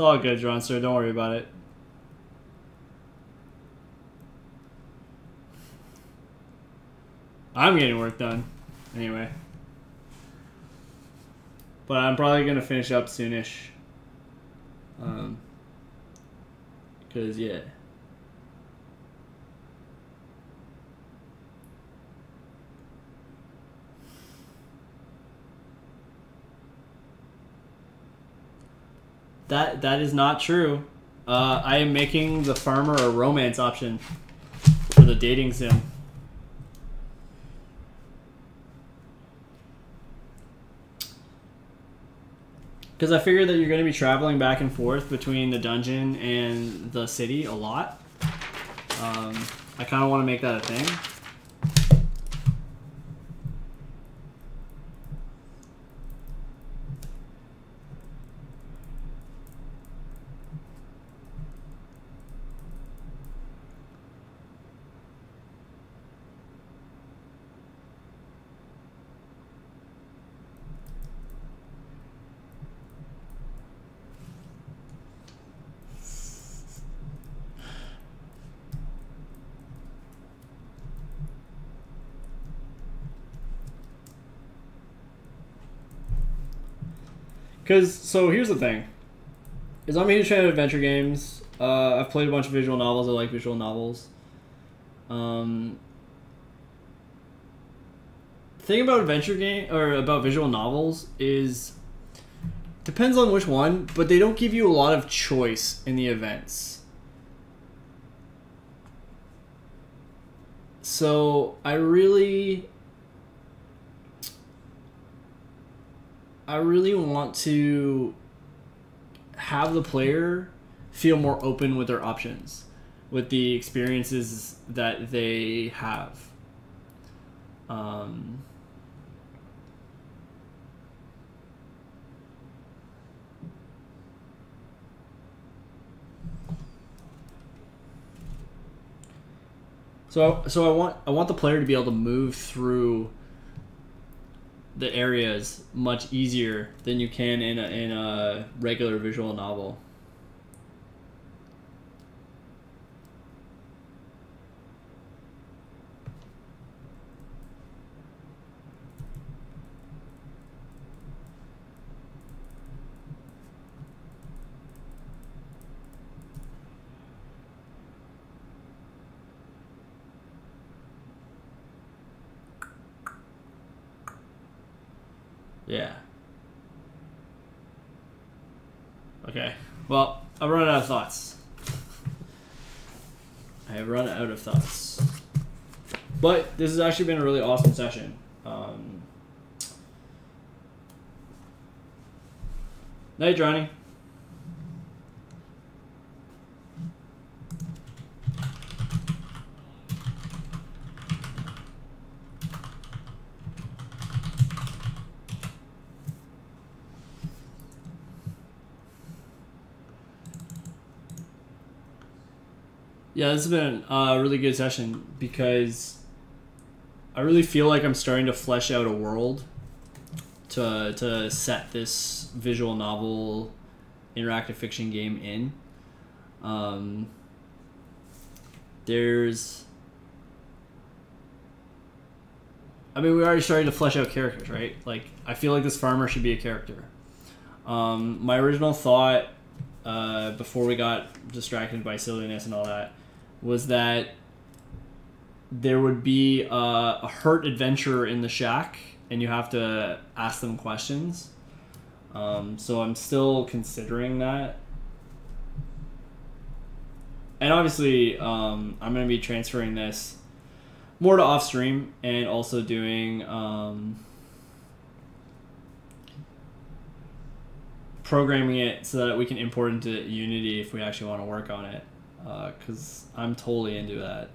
It's all good, John, sir. Don't worry about it. I'm getting work done, anyway. But I'm probably going to finish up soonish. Um, because, yeah. That that is not true. Uh, I am making the farmer a romance option for the dating sim. Because I figure that you're going to be traveling back and forth between the dungeon and the city a lot. Um, I kind of want to make that a thing. Because, so here's the thing, is I'm a huge fan of adventure games. Uh, I've played a bunch of visual novels. I like visual novels. Um, thing about adventure game or about visual novels is depends on which one, but they don't give you a lot of choice in the events. So I really, I really want to have the player feel more open with their options, with the experiences that they have. Um, so, so I want I want the player to be able to move through the areas much easier than you can in a, in a regular visual novel. Yeah. Okay. Well, I've run out of thoughts. I have run out of thoughts. But this has actually been a really awesome session. Um, night, Johnny. Yeah, this has been a really good session because I really feel like I'm starting to flesh out a world to, to set this visual novel interactive fiction game in. Um, there's... I mean, we already started to flesh out characters, right? Like, I feel like this farmer should be a character. Um, my original thought uh, before we got distracted by silliness and all that was that there would be a, a hurt adventurer in the shack and you have to ask them questions. Um, so I'm still considering that. And obviously um, I'm going to be transferring this more to off stream and also doing um, programming it so that we can import into Unity if we actually want to work on it. Because uh, I'm totally into that.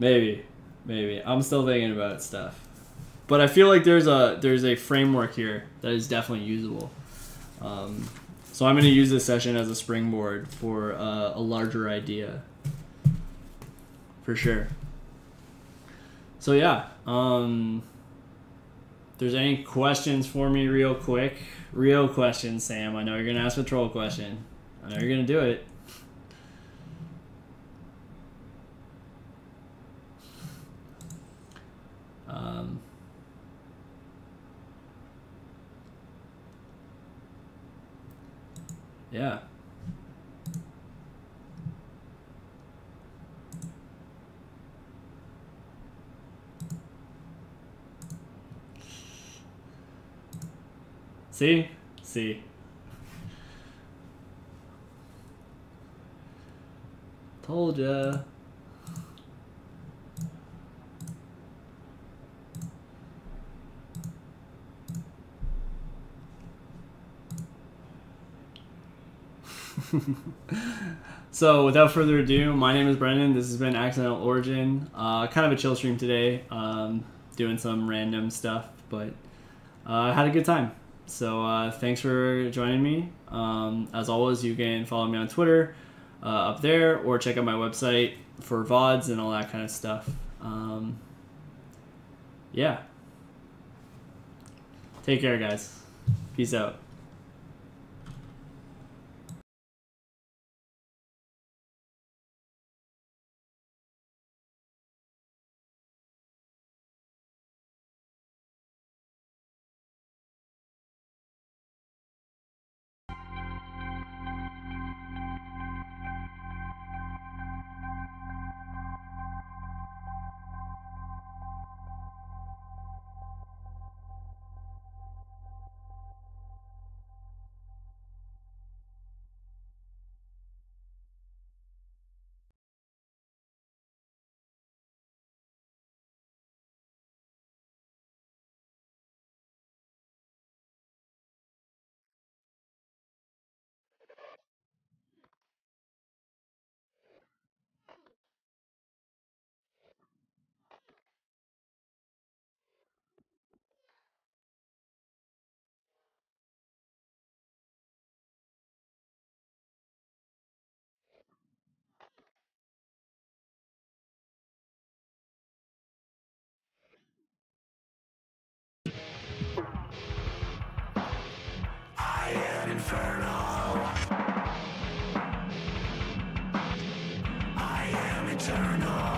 Maybe, maybe. I'm still thinking about stuff. But I feel like there's a there's a framework here that is definitely usable. Um, So I'm going to use this session as a springboard for uh, a larger idea, for sure. So yeah, um, if there's any questions for me real quick, real questions, Sam. I know you're going to ask a troll question. I know you're going to do it. Um... Yeah. See? See. Told ya. So without further ado, my name is Brendan. This has been Accidental Origin. Uh, kind of a chill stream today, um, doing some random stuff, but I uh, had a good time. So uh, thanks for joining me. Um, as always, you can follow me on Twitter uh, up there, or check out my website for V O Ds and all that kind of stuff. Um, yeah. Take care, guys. Peace out. Inferno. I am eternal.